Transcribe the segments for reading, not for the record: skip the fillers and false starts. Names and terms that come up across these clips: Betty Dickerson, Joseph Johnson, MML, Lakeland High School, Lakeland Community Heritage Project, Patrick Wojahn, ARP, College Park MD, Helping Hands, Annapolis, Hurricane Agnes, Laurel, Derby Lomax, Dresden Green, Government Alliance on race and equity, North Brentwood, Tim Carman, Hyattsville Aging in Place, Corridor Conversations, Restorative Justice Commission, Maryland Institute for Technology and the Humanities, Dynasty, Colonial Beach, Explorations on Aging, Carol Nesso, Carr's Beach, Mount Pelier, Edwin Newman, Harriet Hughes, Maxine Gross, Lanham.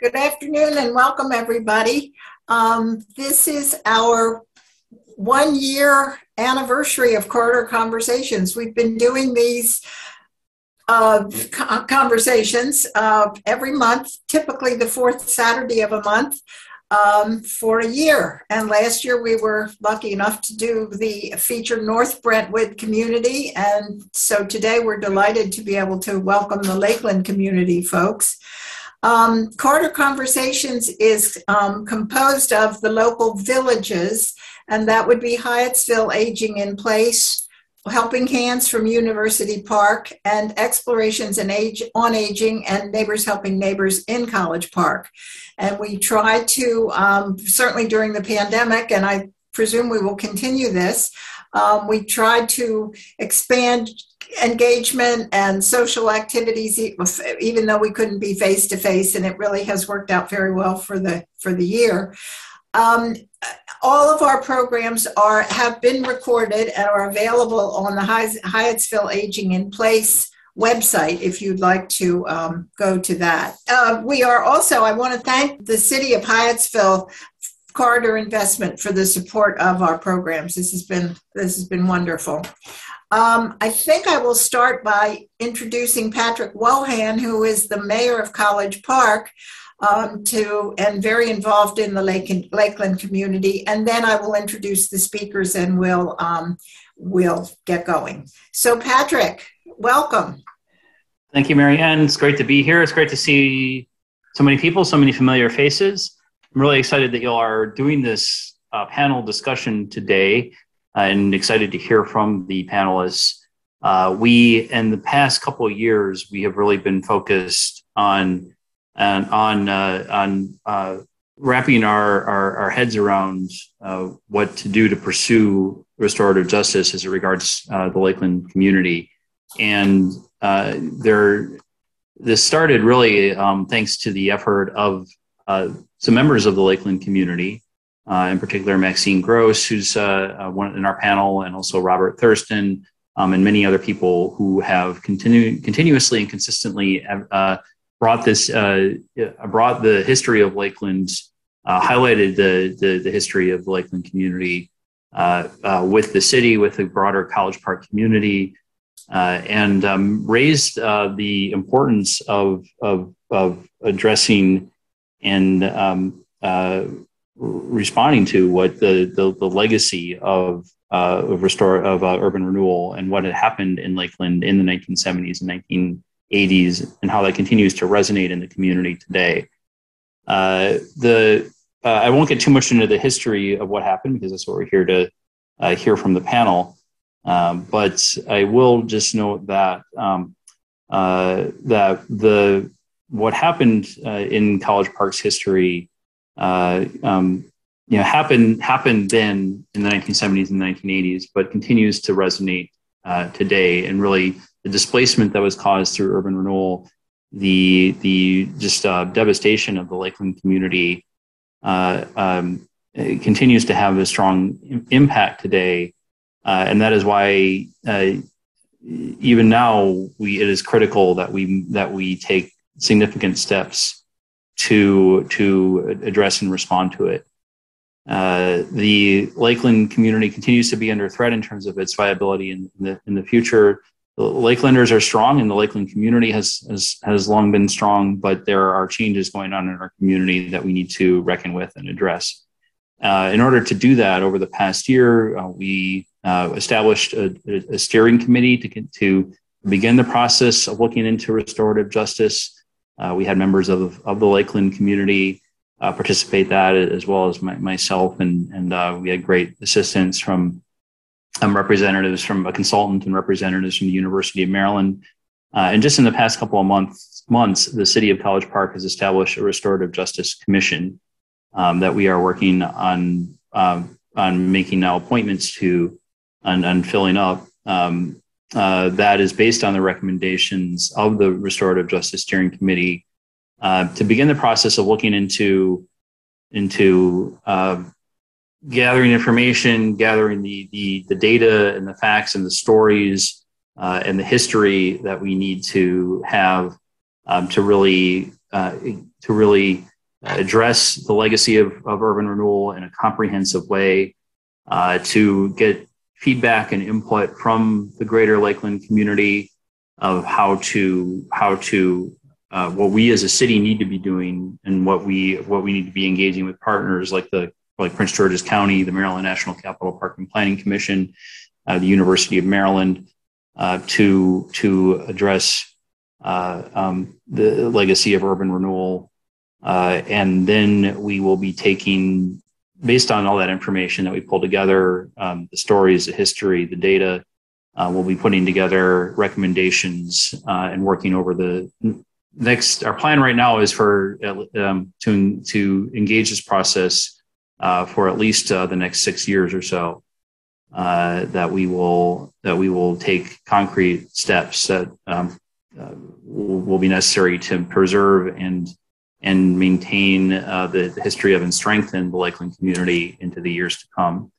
Good afternoon and welcome everybody. This is our 1 year anniversary of Corridor Conversations. We've been doing these conversations every month, typically the fourth Saturday of a month for a year. And last year we were lucky enough to do the feature North Brentwood community. And so today we're delighted to be able to welcome the Lakeland community folks. Corridor Conversations is composed of the local villages, and that would be Hyattsville Aging in Place, Helping Hands from University Park, and Explorations on Aging and Neighbors Helping Neighbors in College Park. And we try to, certainly during the pandemic, and I presume we will continue this, we tried to expand engagement and social activities, even though we couldn't be face to face, and it really has worked out very well for the year. All of our programs have been recorded and are available on the Hyattsville Aging in Place website if you'd like to go to that. We are also, I want to thank the City of Hyattsville Corridor Investment for the support of our programs. This has been wonderful. I think I will start by introducing Patrick Wojahn, who is the mayor of College Park and very involved in the Lakeland community. And then I will introduce the speakers and we'll get going. So Patrick, welcome. Thank you, Mary Ann. It's great to be here. It's great to see so many people, so many familiar faces. I'm really excited that you are doing this panel discussion today. And excited to hear from the panelists. In the past couple of years, we have really been focused on wrapping our heads around what to do to pursue restorative justice as it regards the Lakeland community. And this started really thanks to the effort of some members of the Lakeland community. In particular, Maxine Gross, who's one in our panel, and also Robert Thurston, and many other people who have continuously and consistently brought the history of Lakeland, highlighted the history of the Lakeland community with the city, with the broader College Park community, and raised the importance of addressing and responding to what the legacy of urban renewal and what had happened in Lakeland in the 1970s and 1980s, and how that continues to resonate in the community today. I won't get too much into the history of what happened because that's what we're here to hear from the panel. But I will just note that what happened in College Park's history happened then in the 1970s and 1980s, but continues to resonate today. And really, the displacement that was caused through urban renewal, the devastation of the Lakeland community, continues to have a strong impact today. And that is why, even now, it is critical that we take significant steps to address and respond to it. The Lakeland community continues to be under threat in terms of its viability in the future. The Lakelanders are strong, and the Lakeland community has long been strong, but there are changes going on in our community that we need to reckon with and address. In order to do that, over the past year, we established a steering committee to begin the process of looking into restorative justice. We had members of the Lakeland community participate that, as well as myself, and we had great assistance from representatives, from a consultant, and representatives from the University of Maryland. And just in the past couple of months, the City of College Park has established a Restorative Justice Commission that we are working on making now appointments to and filling up. That is based on the recommendations of the Restorative Justice Steering Committee to begin the process of looking into gathering information, gathering the data and the facts and the stories and the history that we need to have to really to really address the legacy of urban renewal in a comprehensive way, to get feedback and input from the greater Lakeland community of how to what we as a city need to be doing, and what we need to be engaging with partners like Prince George's County, the Maryland National Capital Park and Planning Commission, the University of Maryland, to address the legacy of urban renewal. And then we will be taking, based on all that information that we pull together, the stories, the history, the data, we'll be putting together recommendations and working over the next. Our plan right now is for to engage this process for at least the next 6 years or so. That we will take concrete steps that will be necessary to preserve and maintain the history of and strengthen the Lakeland community into the years to come.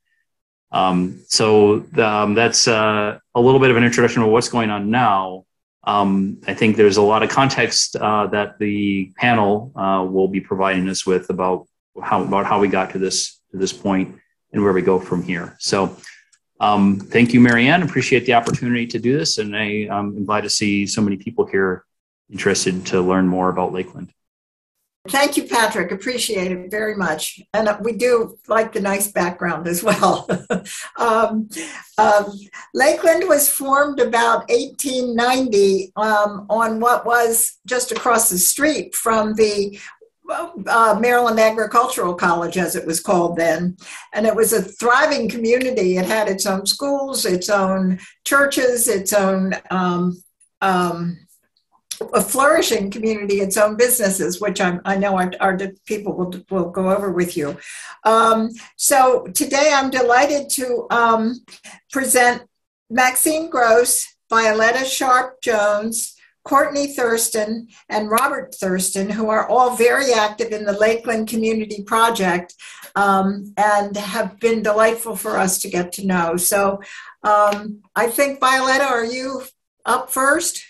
So that's a little bit of an introduction of what's going on now. I think there's a lot of context that the panel will be providing us with about how we got to this point and where we go from here. So thank you, Marianne. Appreciate the opportunity to do this. And I am glad to see so many people here interested to learn more about Lakeland. Thank you, Patrick. Appreciate it very much. And we do like the nice background as well. Lakeland was formed about 1890 on what was just across the street from the Maryland Agricultural College, as it was called then. And it was a thriving community. It had its own schools, its own churches, its own a flourishing community, its own businesses, which I know our people will go over with you. So today I'm delighted to present Maxine Gross, Violetta Sharps-Jones, Courtnie Thurston, and Robert Thurston, who are all very active in the Lakeland Community Project and have been delightful for us to get to know. So I think, Violetta, are you up first?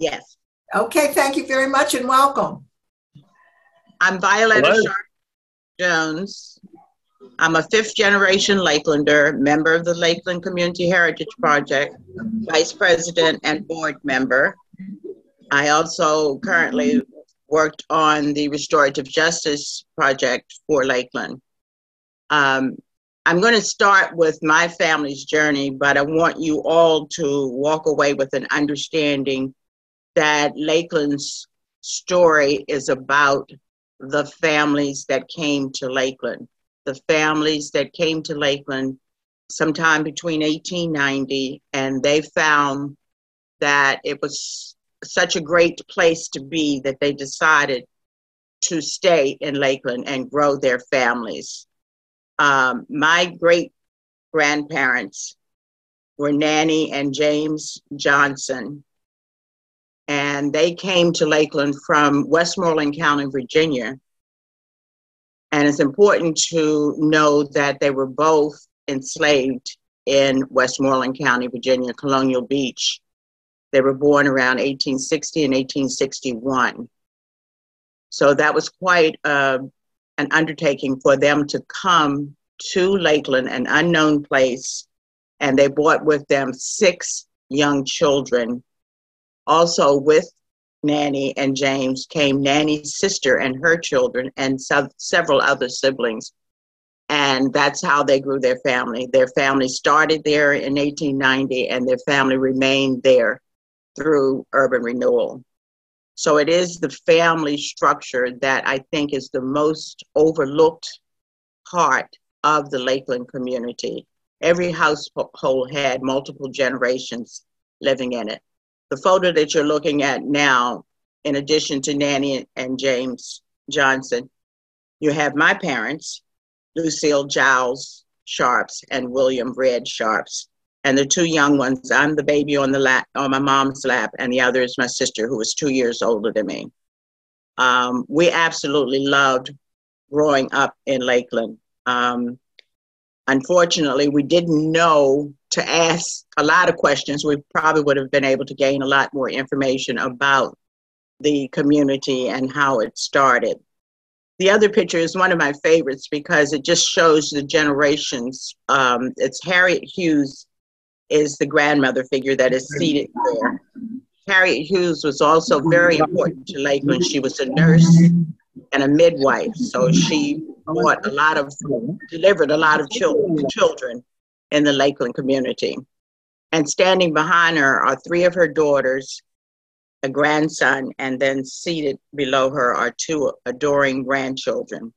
Yes. Okay, thank you very much and welcome. I'm Violetta Sharps-Jones. I'm a fifth-generation Lakelander, member of the Lakeland Community Heritage Project, vice president and board member. I also currently worked on the Restorative Justice Project for Lakeland. I'm going to start with my family's journey, but I want you all to walk away with an understanding that Lakeland's story is about the families that came to Lakeland. The families that came to Lakeland sometime between 1890, and they found that it was such a great place to be that they decided to stay in Lakeland and grow their families. My great-grandparents were Nanny and James Johnson, and they came to Lakeland from Westmoreland County, Virginia. And it's important to know that they were both enslaved in Westmoreland County, Virginia, Colonial Beach. They were born around 1860 and 1861. So that was quite an undertaking for them to come to Lakeland, an unknown place, and they brought with them 6 young children. Also with Nanny and James came Nanny's sister and her children and several other siblings. And that's how they grew their family. Their family started there in 1890 and their family remained there through urban renewal. So it is the family structure that I think is the most overlooked part of the Lakeland community. Every household had multiple generations living in it. The photo that you're looking at now, in addition to Nanny and James Johnson, you have my parents, Lucille Giles Sharps and William Red Sharps, and the 2 young ones. I'm the baby on my mom's lap, and the other is my sister, who was 2 years older than me. We absolutely loved growing up in Lakeland. Unfortunately, we didn't know to ask a lot of questions. We probably would have been able to gain a lot more information about the community and how it started. The other picture is one of my favorites because it just shows the generations. It's Harriet Hughes is the grandmother figure that is seated there. Harriet Hughes was also very important to Lakeland. She was a nurse and a midwife, so she delivered a lot of children in the Lakeland community. And standing behind her are three of her daughters, a grandson, and then seated below her are two adoring grandchildren.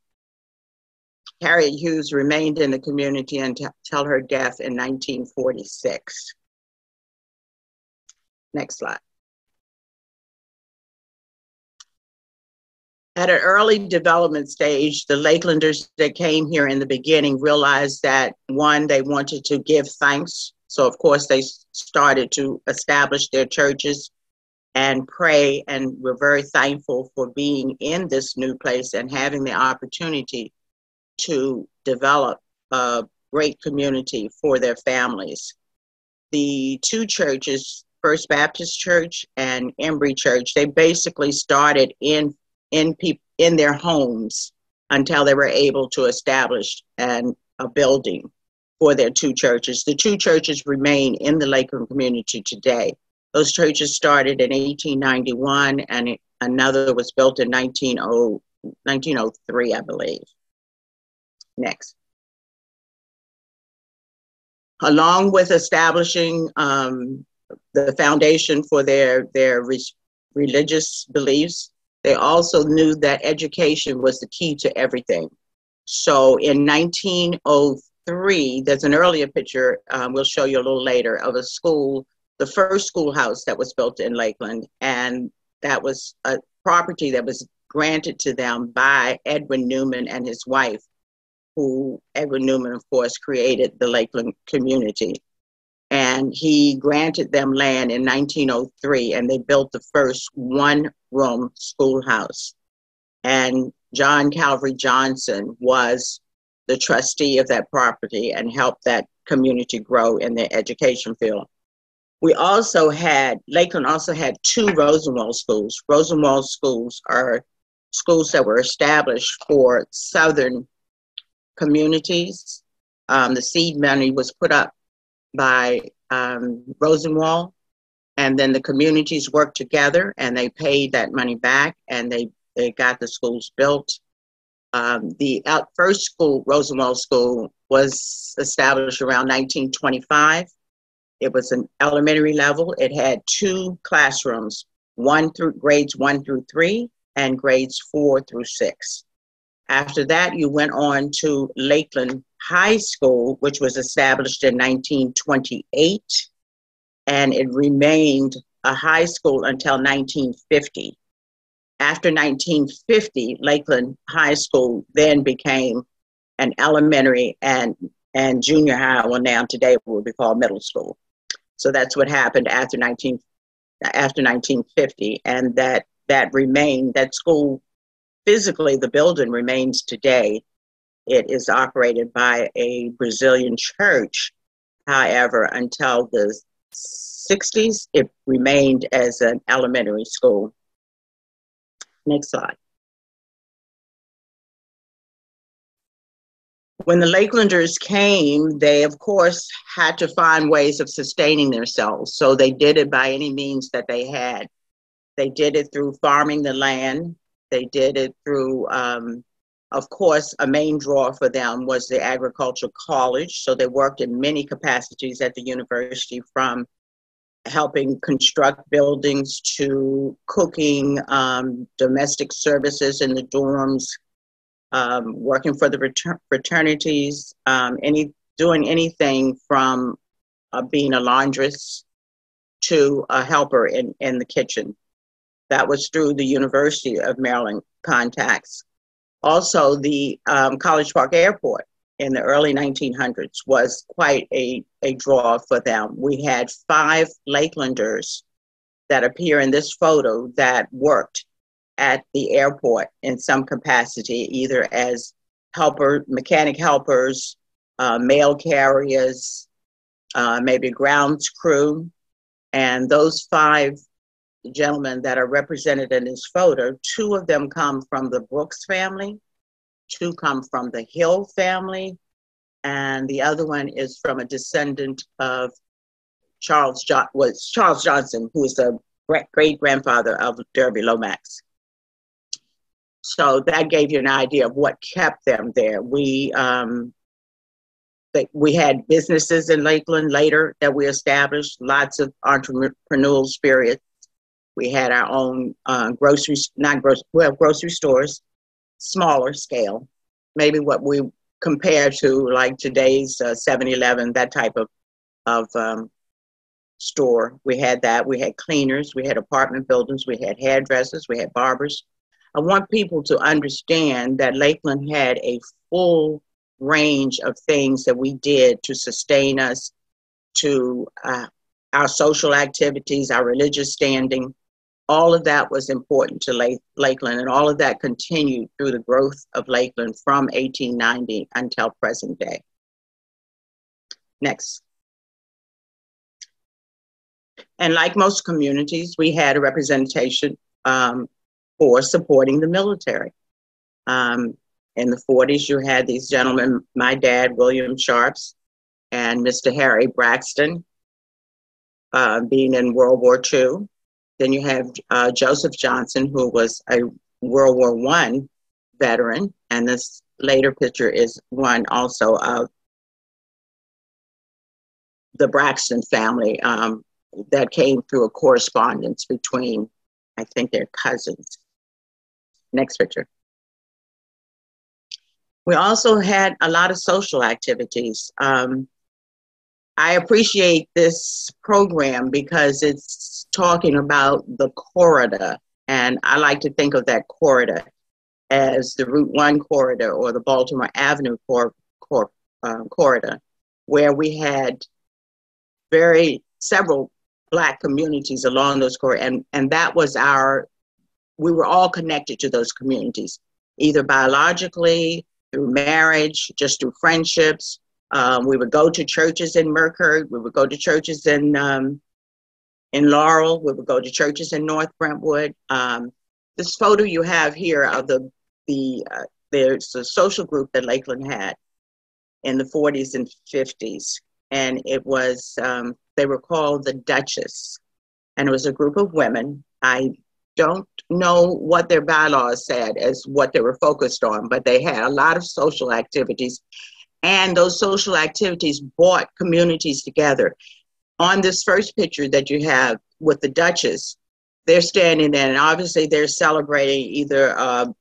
Harriet Hughes remained in the community until her death in 1946. Next slide. At an early development stage, the Lakelanders that came here in the beginning realized that, one, they wanted to give thanks. So, of course, they started to establish their churches and pray, and we're very thankful for being in this new place and having the opportunity to develop a great community for their families. The two churches, First Baptist Church and Embry Church, they basically started in their homes until they were able to establish a building for their two churches. The two churches remain in the Lakeland community today. Those churches started in 1891, and another was built in 1903, I believe. Next. Along with establishing the foundation for their religious beliefs, they also knew that education was the key to everything. So in 1903, there's an earlier picture, we'll show you a little later, of a school, the first schoolhouse that was built in Lakeland, and that was a property that was granted to them by Edwin Newman and his wife, who Edwin Newman, of course, created the Lakeland community. And he granted them land in 1903, and they built the first one-room schoolhouse. And John Calvary Johnson was the trustee of that property and helped that community grow in their education field. We also had, Lakeland also had two Rosenwald schools. Rosenwald schools are schools that were established for Southern communities. The seed money was put up by Rosenwald, and then the communities worked together and they paid that money back, and they got the schools built. The first school, Rosenwald School, was established around 1925. It was an elementary level. It had two classrooms, grades 1 through 3 and grades 4 through 6. After that, you went on to Lakeland High School, which was established in 1928, and it remained a high school until 1950. After 1950, Lakeland High School then became an elementary and junior high, well, now today will be called middle school. So that's what happened after 1950, and that school, physically the building remains today. It is operated by a Brazilian church. However, until the 60s, it remained as an elementary school. Next slide. When the Lakelanders came, they, of course, had to find ways of sustaining themselves. So they did it by any means that they had. They did it through farming the land. They did it through, of course, a main draw for them was the agricultural college. So they worked in many capacities at the university, from helping construct buildings to cooking, domestic services in the dorms, working for the fraternities, doing anything from being a laundress to a helper in the kitchen. That was through the University of Maryland contacts. Also, the College Park Airport in the early 1900s was quite a draw for them. We had 5 Lakelanders that appear in this photo that worked at the airport in some capacity, either as mechanic helpers, mail carriers, maybe grounds crew. And those 5 gentlemen that are represented in this photo, two of them come from the Brooks family, two come from the Hill family, and the other one is from a descendant of Charles Johnson, who is the great-grandfather of Derby Lomax. So that gave you an idea of what kept them there. We had businesses in Lakeland later that we established, lots of entrepreneurial spirits. We had our own grocery stores, smaller scale, maybe what we compare to like today's 7-Eleven, that type of store. We had that. We had cleaners. We had apartment buildings. We had hairdressers. We had barbers. I want people to understand that Lakeland had a full range of things that we did to sustain us, to our social activities, our religious standing. All of that was important to Lakeland, and all of that continued through the growth of Lakeland from 1890 until present day. Next. And like most communities, we had a representation for supporting the military. In the 40s, you had these gentlemen, my dad, William Sharps, and Mr. Harry Braxton, being in World War II. Then you have Joseph Johnson, who was a World War I veteran. And this later picture is one also of the Braxton family that came through a correspondence between, I think, their cousins. Next picture. We also had a lot of social activities. I appreciate this program because it's talking about the corridor, and I like to think of that corridor as the Route 1 corridor or the Baltimore Avenue corridor, where we had several Black communities along those corridors, and that was we were all connected to those communities, either biologically, through marriage, just through friendships. We would go to churches in Mercury. We would go to churches in Laurel. We would go to churches in North Brentwood. This photo you have here of there's a social group that Lakeland had in the 40s and 50s. And it was, they were called the Duchess. And it was a group of women. I don't know what their bylaws said as what they were focused on, but they had a lot of social activities. And those social activities brought communities together. On this first picture that you have with the Duchess, they're standing there, and obviously they're celebrating either an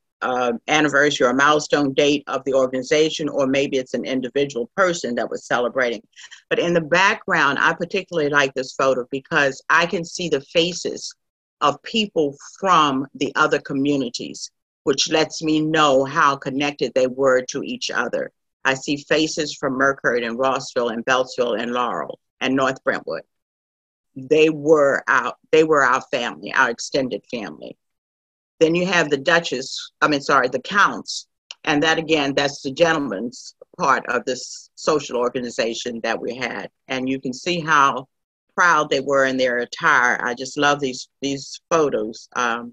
anniversary or a milestone date of the organization, or maybe it's an individual person that was celebrating. But in the background, I particularly like this photo because I can see the faces of people from the other communities, which lets me know how connected they were to each other. I see faces from Mercury and Rossville and Beltsville and Laurel and North Brentwood. They were our family, our extended family. Then you have the the counts. And that, again, that's the gentleman's part of this social organization that we had. And you can see how proud they were in their attire. I just love these photos to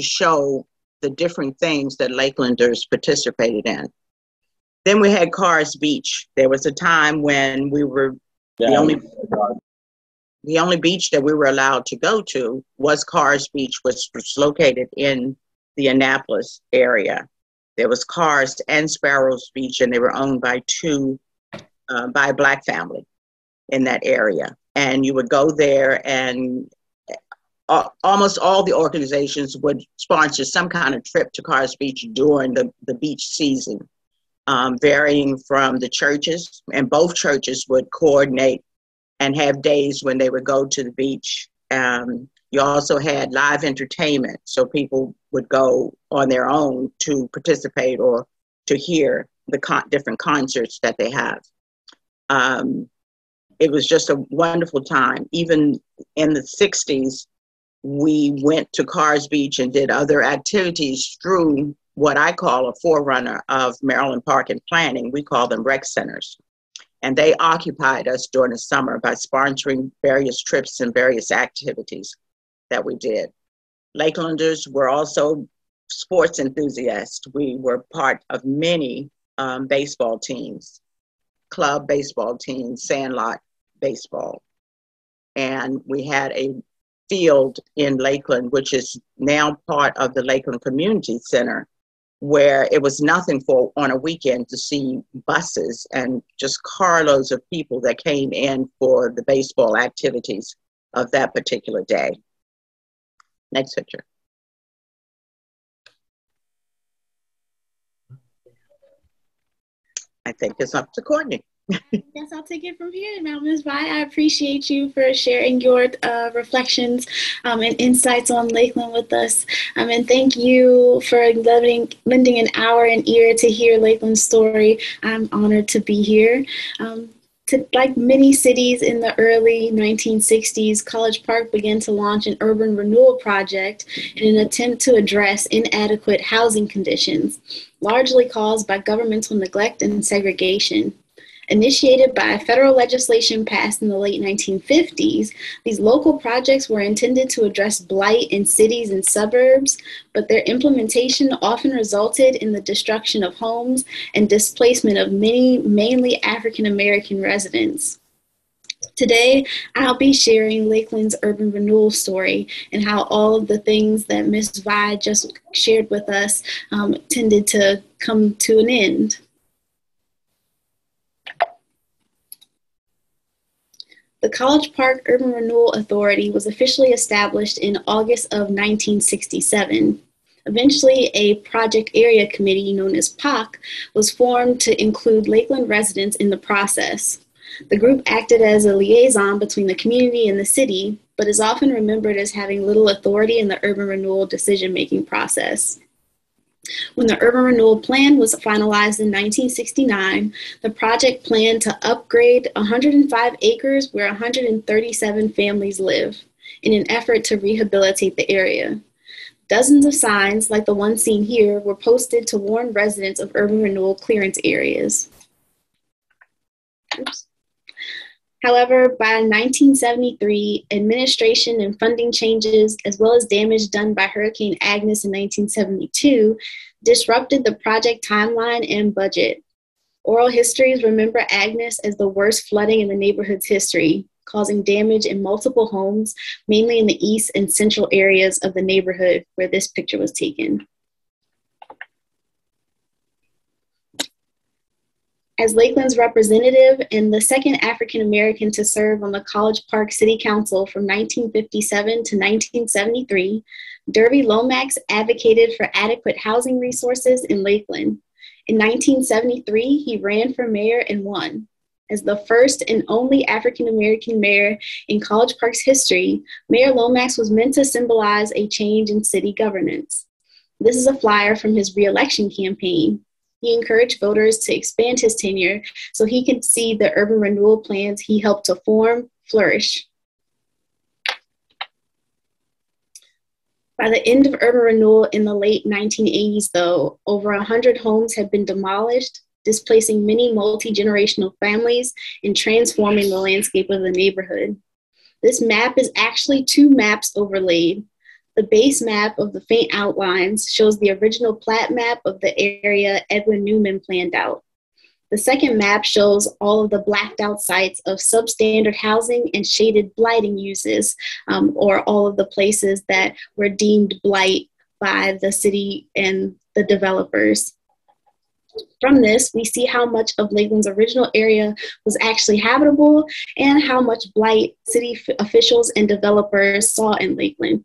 show the different things that Lakelanders participated in. Then we had Carr's Beach. There was a time when we were the only beach that we were allowed to go to was Carr's Beach, which was located in the Annapolis area. There was Carr's and Sparrows Beach, and they were owned by by a Black family in that area. And you would go there, and almost all the organizations would sponsor some kind of trip to Carr's Beach during the beach season, varying from the churches. And both churches would coordinate and have days when they would go to the beach. You also had live entertainment, so people would go on their own to participate or to hear the different concerts that they have. It was just a wonderful time. Even in the 60s, we went to Carr's Beach and did other activities through what I call a forerunner of Maryland Park and Planning. We call them rec centers. And they occupied us during the summer by sponsoring various trips and various activities. that we did. Lakelanders were also sports enthusiasts. We were part of many baseball teams, club baseball teams, sandlot baseball. And we had a field in Lakeland, which is now part of the Lakeland Community Center, where it was nothing for on a weekend to see buses and just carloads of people that came in for the baseball activities of that particular day. Next picture. I think it's up to Courtnie. I guess I'll take it from here now, Ms. Vi. I appreciate you for sharing your reflections and insights on Lakeland with us. And thank you for lending an hour and ear to hear Lakeland's story. I'm honored to be here. Like many cities in the early 1960s, College Park began to launch an urban renewal project in an attempt to address inadequate housing conditions, largely caused by governmental neglect and segregation. Initiated by federal legislation passed in the late 1950s, these local projects were intended to address blight in cities and suburbs, but their implementation often resulted in the destruction of homes and displacement of many, mainly African American residents. Today, I'll be sharing Lakeland's urban renewal story and how all of the things that Ms. Vi just shared with us tended to come to an end. The College Park Urban Renewal Authority was officially established in August of 1967. Eventually, a project area committee known as PAC was formed to include Lakeland residents in the process. The group acted as a liaison between the community and the city, but is often remembered as having little authority in the urban renewal decision-making process. When the urban renewal plan was finalized in 1969, the project planned to upgrade 105 acres where 137 families live in an effort to rehabilitate the area. Dozens of signs, like the one seen here, were posted to warn residents of urban renewal clearance areas. Oops. However, by 1973, administration and funding changes, as well as damage done by Hurricane Agnes in 1972, disrupted the project timeline and budget. Oral histories remember Agnes as the worst flooding in the neighborhood's history, causing damage in multiple homes, mainly in the east and central areas of the neighborhood where this picture was taken. As Lakeland's representative and the second African-American to serve on the College Park City Council from 1957 to 1973, Derby Lomax advocated for adequate housing resources in Lakeland. In 1973, he ran for mayor and won. As the first and only African-American mayor in College Park's history, Mayor Lomax was meant to symbolize a change in city governance. This is a flyer from his re-election campaign. He encouraged voters to expand his tenure so he could see the urban renewal plans he helped to form flourish. By the end of urban renewal in the late 1980s, though, over 100 homes had been demolished, displacing many multi-generational families and transforming the landscape of the neighborhood. This map is actually two maps overlaid. The base map of the faint outlines shows the original plat map of the area Edwin Newman planned out. The second map shows all of the blacked out sites of substandard housing and shaded blighting uses, or all of the places that were deemed blight by the city and the developers. From this, we see how much of Lakeland's original area was actually habitable and how much blight city officials and developers saw in Lakeland.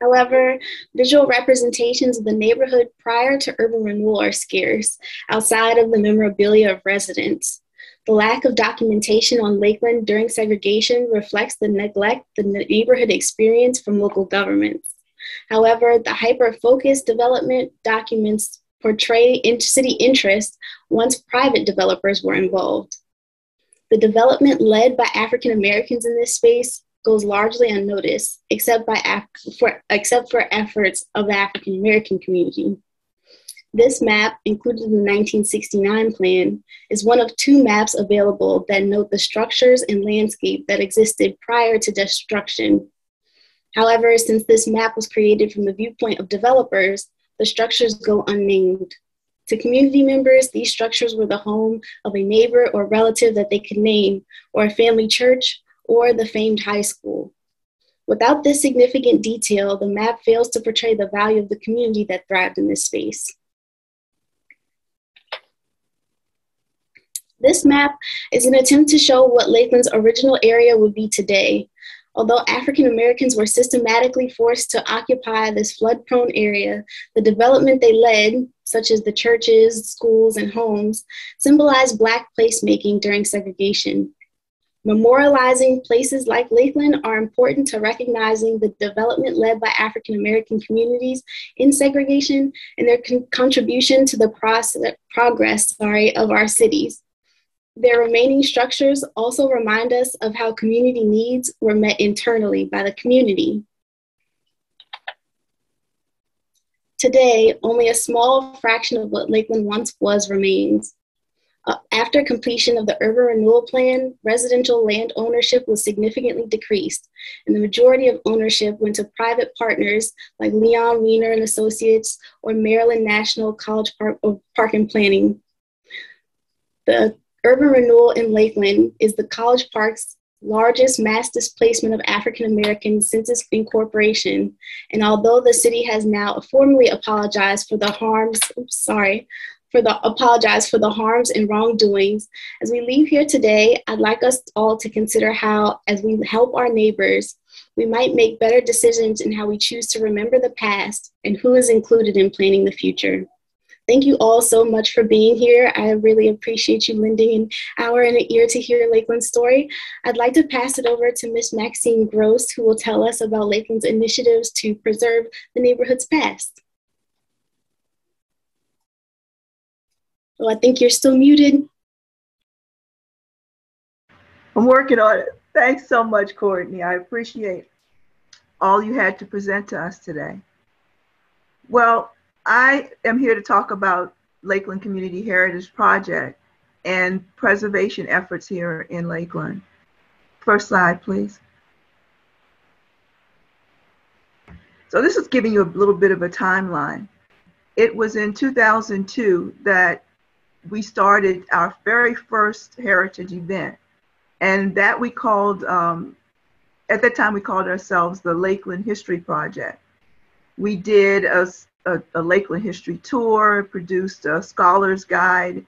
However, visual representations of the neighborhood prior to urban renewal are scarce, outside of the memorabilia of residents. The lack of documentation on Lakeland during segregation reflects the neglect the neighborhood experienced from local governments. However, the hyper-focused development documents portray city interests once private developers were involved. The development led by African Americans in this space goes largely unnoticed, except for efforts of the African American community. This map, included in the 1969 plan, is one of two maps available that note the structures and landscape that existed prior to destruction. However, since this map was created from the viewpoint of developers, the structures go unnamed. To community members, these structures were the home of a neighbor or relative that they could name, or a family church, or the famed high school. Without this significant detail, the map fails to portray the value of the community that thrived in this space. This map is an attempt to show what Lakeland's original area would be today. Although African Americans were systematically forced to occupy this flood-prone area, the development they led, such as the churches, schools, and homes, symbolized Black placemaking during segregation. Memorializing places like Lakeland are important to recognizing the development led by African American communities in segregation and their contribution to the progress of our cities. Their remaining structures also remind us of how community needs were met internally by the community. Today, only a small fraction of what Lakeland once was remains. After completion of the urban renewal plan, residential land ownership was significantly decreased, and the majority of ownership went to private partners like Leon Wiener and Associates or Maryland National Park and Planning. The urban renewal in Lakeland is the College Park's largest mass displacement of African Americans since its incorporation. And although the city has now formally apologized for the harms, apologize for the harms and wrongdoings. As we leave here today, I'd like us all to consider how, as we help our neighbors, we might make better decisions in how we choose to remember the past and who is included in planning the future. Thank you all so much for being here. I really appreciate you lending an hour and an ear to hear Lakeland's story. I'd like to pass it over to Ms. Maxine Gross, who will tell us about Lakeland's initiatives to preserve the neighborhood's past. Oh, I think you're still muted. I'm working on it. Thanks so much, Courtnie. I appreciate all you had to present to us today. Well, I am here to talk about Lakeland Community Heritage Project and preservation efforts here in Lakeland. First slide, please. So this is giving you a little bit of a timeline. It was in 2002 that we started our very first heritage event, and that we called, at that time we called ourselves the Lakeland History Project. We did a Lakeland history tour, produced a scholar's guide,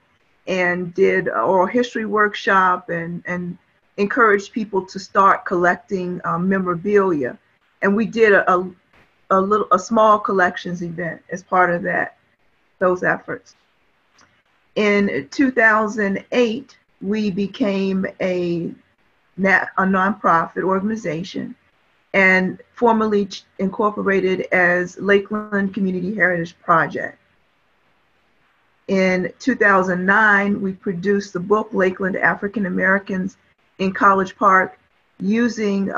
and did an oral history workshop, and encouraged people to start collecting memorabilia. And we did a small collections event as part of that, those efforts. In 2008, we became a nonprofit organization and formally incorporated as Lakeland Community Heritage Project. In 2009, we produced the book Lakeland African Americans in College Park, using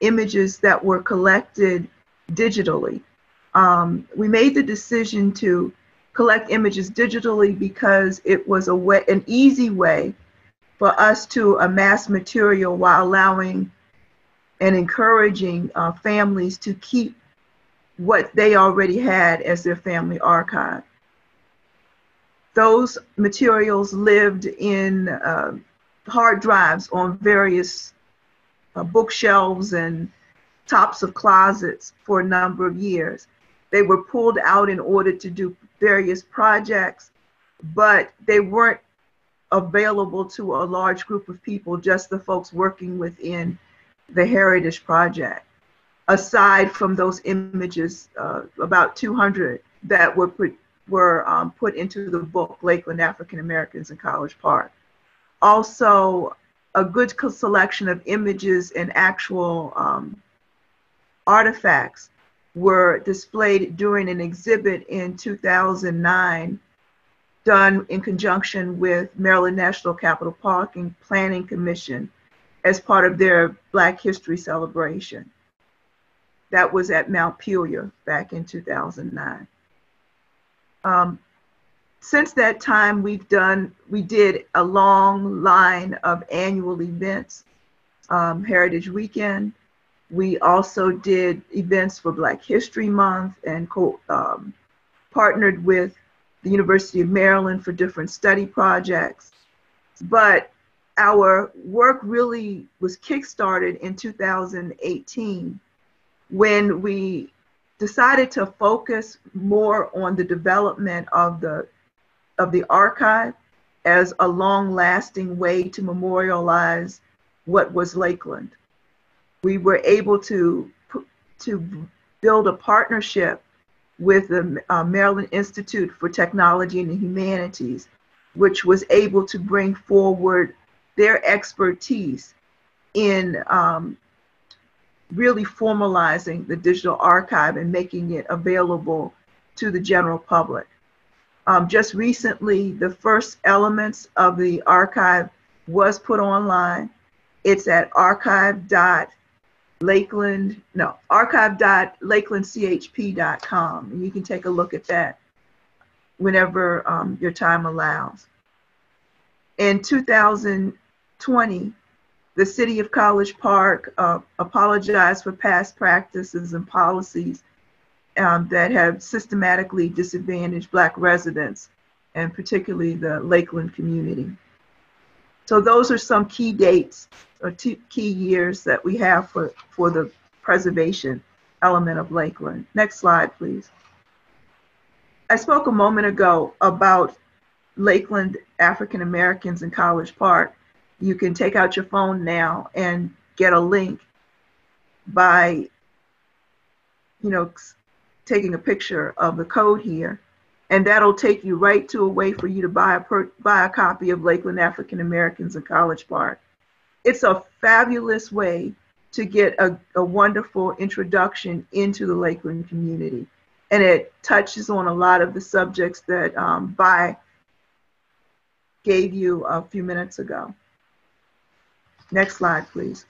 images that were collected digitally. We made the decision to collect images digitally because it was a way, an easy way for us to amass material while allowing and encouraging families to keep what they already had as their family archive. Those materials lived in hard drives on various bookshelves and tops of closets for a number of years. They were pulled out in order to do various projects, but they weren't available to a large group of people, just the folks working within the Heritage Project. Aside from those images, about 200 that were put into the book, Lakeland African Americans in College Park. Also, a good selection of images and actual artifacts were displayed during an exhibit in 2009, done in conjunction with Maryland National Capital Park and Planning Commission as part of their Black History celebration. That was at Mount Pelier back in 2009. Since that time, we did a long line of annual events, Heritage Weekend. We also did events for Black History Month and partnered with the University of Maryland for different study projects. But our work really was kickstarted in 2018 when we decided to focus more on the development of the archive as a long-lasting way to memorialize what was Lakeland. We were able to build a partnership with the Maryland Institute for Technology and the Humanities, which was able to bring forward their expertise in really formalizing the digital archive and making it available to the general public. Just recently, the first elements of the archive was put online. It's at archive.lakelandchp.com, and you can take a look at that whenever your time allows. In 2020, the City of College Park apologized for past practices and policies that have systematically disadvantaged Black residents, and particularly the Lakeland community. So those are some key dates or key years that we have for the preservation element of Lakeland. Next slide, please. I spoke a moment ago about Lakeland African Americans in College Park. You can take out your phone now and get a link by, you know, taking a picture of the code here, and that'll take you right to a way for you to buy a copy of Lakeland African Americans in College Park. It's a fabulous way to get a wonderful introduction into the Lakeland community, and it touches on a lot of the subjects that Vi gave you a few minutes ago. Next slide, please.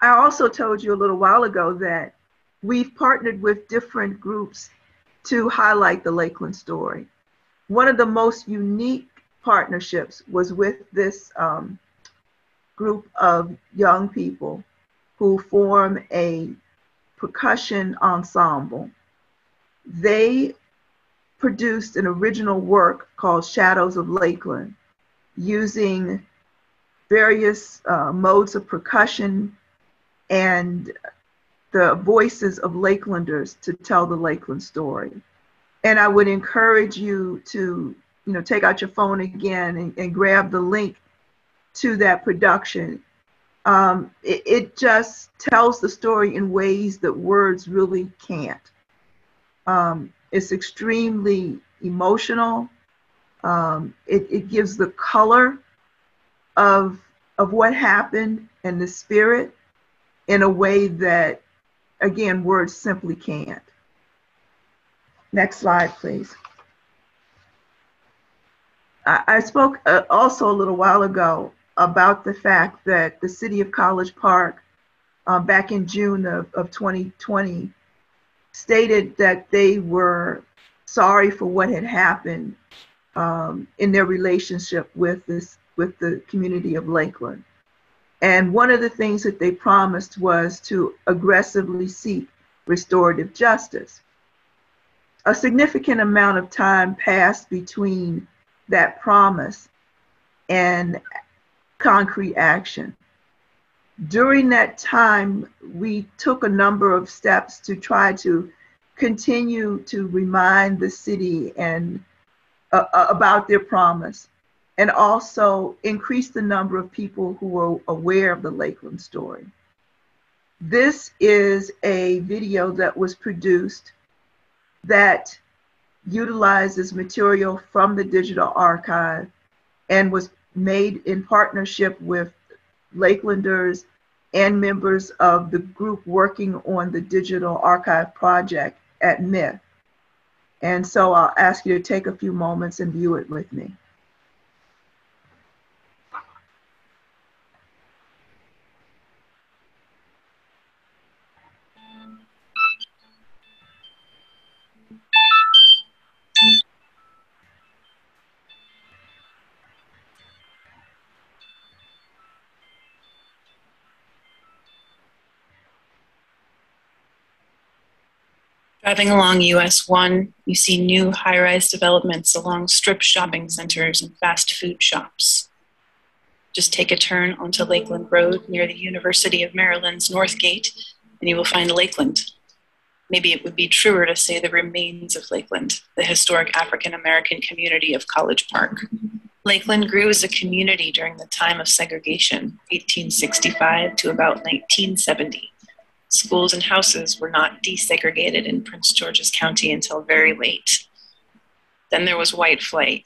I also told you a little while ago that we've partnered with different groups to highlight the Lakeland story. One of the most unique partnerships was with this group of young people who form a percussion ensemble. They produced an original work called Shadows of Lakeland, using various modes of percussion and the voices of Lakelanders to tell the Lakeland story. And I would encourage you to, you know, take out your phone again and grab the link to that production. It just tells the story in ways that words really can't. It's extremely emotional. It gives the color of what happened and the spirit in a way that, again, words simply can't. Next slide, please. I spoke also a little while ago about the fact that the City of College Park, back in June of 2020, stated that they were sorry for what had happened in their relationship with the community of Lakeland. And one of the things that they promised was to aggressively seek restorative justice. A significant amount of time passed between that promise and concrete action. During that time, we took a number of steps to try to continue to remind the city and about their promise, and also increase the number of people who are aware of the Lakeland story. This is a video that was produced that utilizes material from the digital archive and was made in partnership with Lakelanders and members of the group working on the digital archive project at MIF. And so I'll ask you to take a few moments and view it with me. Driving along US 1, you see new high-rise developments along strip shopping centers and fast food shops. Just take a turn onto Lakeland Road near the University of Maryland's North Gate, and you will find Lakeland. Maybe it would be truer to say the remains of Lakeland, the historic African-American community of College Park. Lakeland grew as a community during the time of segregation, 1865 to about 1970. Schools and houses were not desegregated in Prince George's County until very late. Then there was white flight,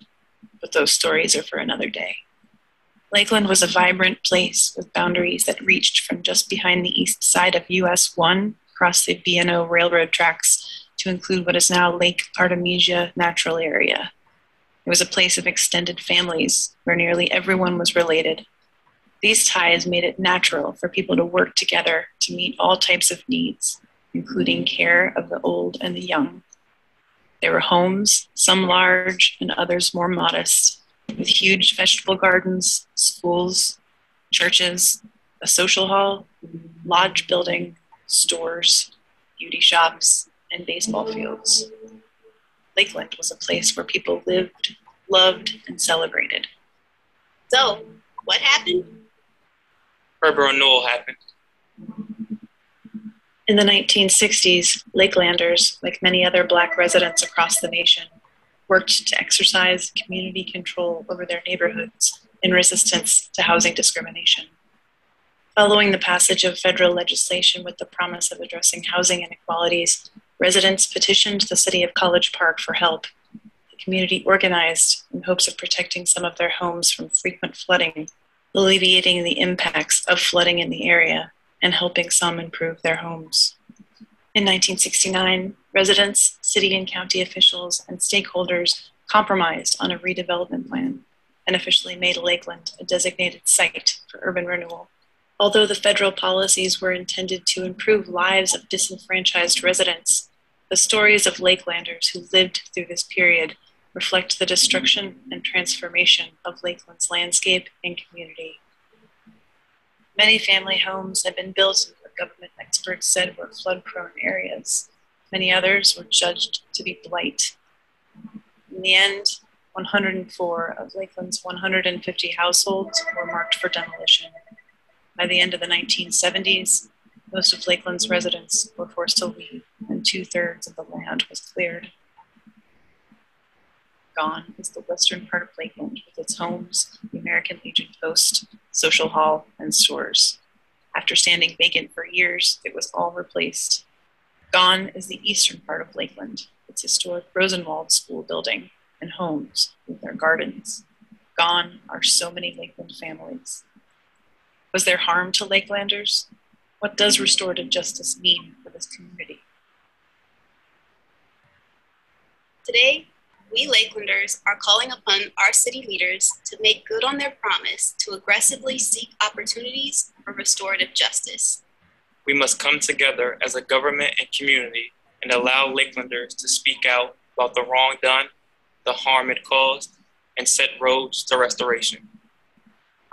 but those stories are for another day. Lakeland was a vibrant place with boundaries that reached from just behind the east side of US 1 across the B&O railroad tracks to include what is now Lake Artemisia Natural Area. It was a place of extended families where nearly everyone was related. These ties made it natural for people to work together to meet all types of needs, including care of the old and the young. There were homes, some large and others more modest, with huge vegetable gardens, schools, churches, a social hall, lodge building, stores, beauty shops, and baseball fields. Lakeland was a place where people lived, loved, and celebrated. So, what happened? Herbert Renewal happened. In the 1960s, Lakelanders, like many other Black residents across the nation, worked to exercise community control over their neighborhoods in resistance to housing discrimination. Following the passage of federal legislation with the promise of addressing housing inequalities, residents petitioned the city of College Park for help. The community organized in hopes of protecting some of their homes from frequent flooding, alleviating the impacts of flooding in the area, and helping some improve their homes. In 1969, residents, city and county officials, and stakeholders compromised on a redevelopment plan and officially made Lakeland a designated site for urban renewal. Although the federal policies were intended to improve lives of disenfranchised residents, the stories of Lakelanders who lived through this period reflect the destruction and transformation of Lakeland's landscape and community. Many family homes had been built in what government experts said were flood-prone areas. Many others were judged to be blight. In the end, 104 of Lakeland's 150 households were marked for demolition. By the end of the 1970s, most of Lakeland's residents were forced to leave, and 2/3 of the land was cleared. Gone is the western part of Lakeland with its homes, the American Legion Post, social hall, and stores. After standing vacant for years, it was all replaced. Gone is the eastern part of Lakeland, its historic Rosenwald School building, and homes with their gardens. Gone are so many Lakeland families. Was there harm to Lakelanders? What does restorative justice mean for this community? Today, we Lakelanders are calling upon our city leaders to make good on their promise to aggressively seek opportunities for restorative justice. We must come together as a government and community and allow Lakelanders to speak out about the wrong done, the harm it caused, and set roads to restoration.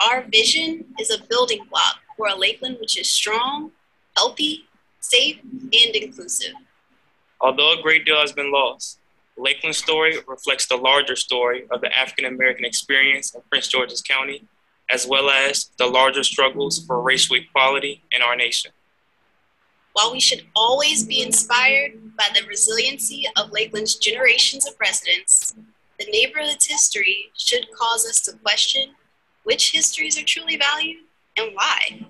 Our vision is a building block for a Lakeland which is strong, healthy, safe, and inclusive. Although a great deal has been lost, Lakeland's story reflects the larger story of the African-American experience in Prince George's County, as well as the larger struggles for racial equality in our nation. While we should always be inspired by the resiliency of Lakeland's generations of residents, the neighborhood's history should cause us to question which histories are truly valued, and why.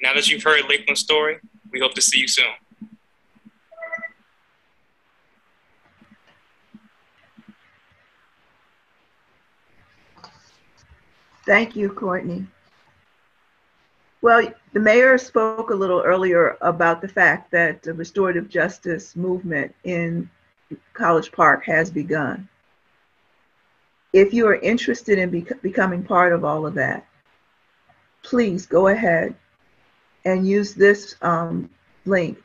Now that you've heard Lakeland's story, we hope to see you soon. Thank you, Courtnie. Well, the mayor spoke a little earlier about the fact that the restorative justice movement in College Park has begun. If you are interested in becoming part of all of that, please go ahead and use this link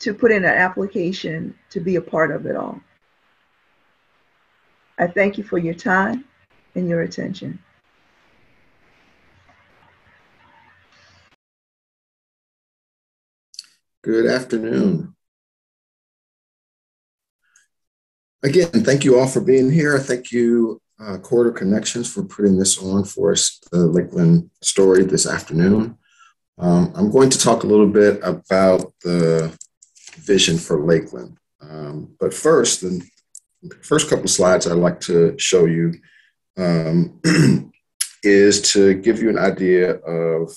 to put in an application to be a part of it all. I thank you for your time and your attention. Good afternoon. Again, thank you all for being here. Thank you, Corridor Connections, for putting this on for us, the Lakeland story this afternoon. I'm going to talk a little bit about the vision for Lakeland. But first, the first couple of slides I'd like to show you is to give you an idea of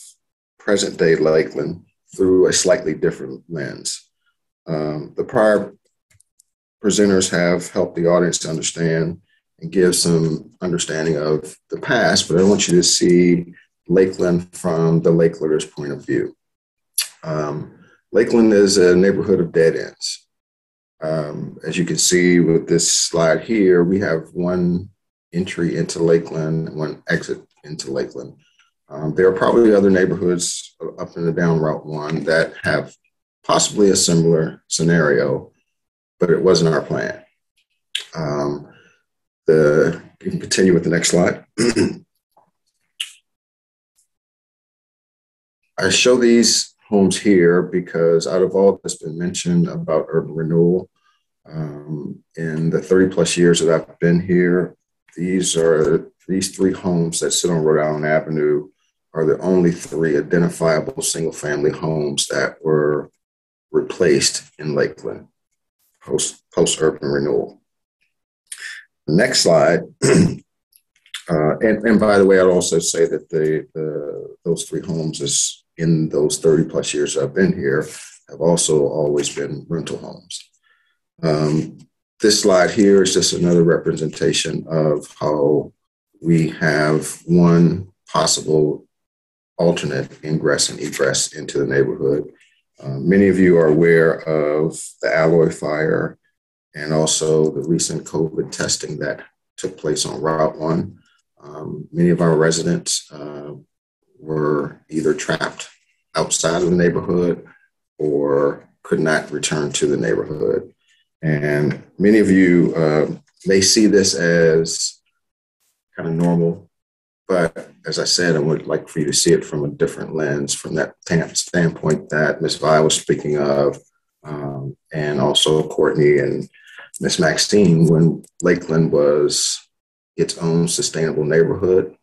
present day Lakeland through a slightly different lens. The prior presenters have helped the audience to understand and give some understanding of the past, but I want you to see Lakeland from the Lakelander's point of view. Lakeland is a neighborhood of dead ends. As you can see with this slide here, we have one entry into Lakeland and one exit into Lakeland. There are probably other neighborhoods up and down Route 1 that have possibly a similar scenario, but it wasn't our plan. You can continue with the next slide. I show these homes here because out of all that's been mentioned about urban renewal, in the 30 plus years that I've been here, these three homes that sit on Rhode Island Avenue are the only three identifiable single family homes that were replaced in Lakeland post-urban renewal. The next slide, and by the way, I'd also say that those three homes is in those 30 plus years I've been here have also always been rental homes. This slide here is just another representation of how we have one possible alternate ingress and egress into the neighborhood. Many of you are aware of the Alloy fire and also the recent COVID testing that took place on Route 1. Many of our residents were either trapped outside of the neighborhood or could not return to the neighborhood. And many of you may see this as kind of normal, but as I said, I would like for you to see it from a different lens, from that standpoint that Ms. Vi was speaking of, and also Courtnie and Ms. Maxine, when Lakeland was its own sustainable neighborhood.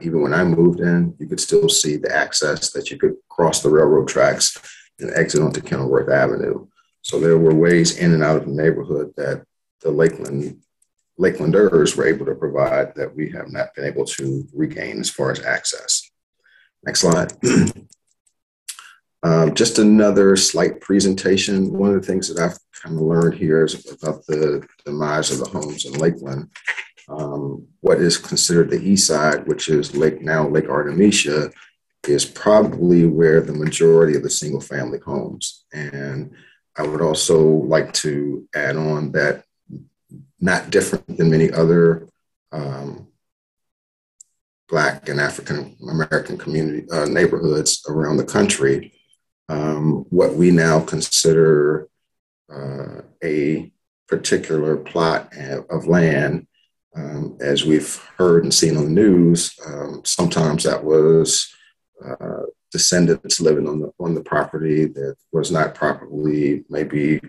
Even when I moved in, you could still see the access that you could cross the railroad tracks and exit onto Kenilworth Avenue. So there were ways in and out of the neighborhood that the Lakelanders were able to provide that we have not been able to regain as far as access. Next slide. Just another slight presentation. One of the things that I've kind of learned here is about the demise of the homes in Lakeland. What is considered the east side, which is now Lake Artemisia, is probably where the majority of the single family homes. And I would also like to add on that not different than many other Black and African American community neighborhoods around the country, what we now consider a particular plot of land, as we've heard and seen on the news, sometimes that was descendants living on the property that was not properly maybe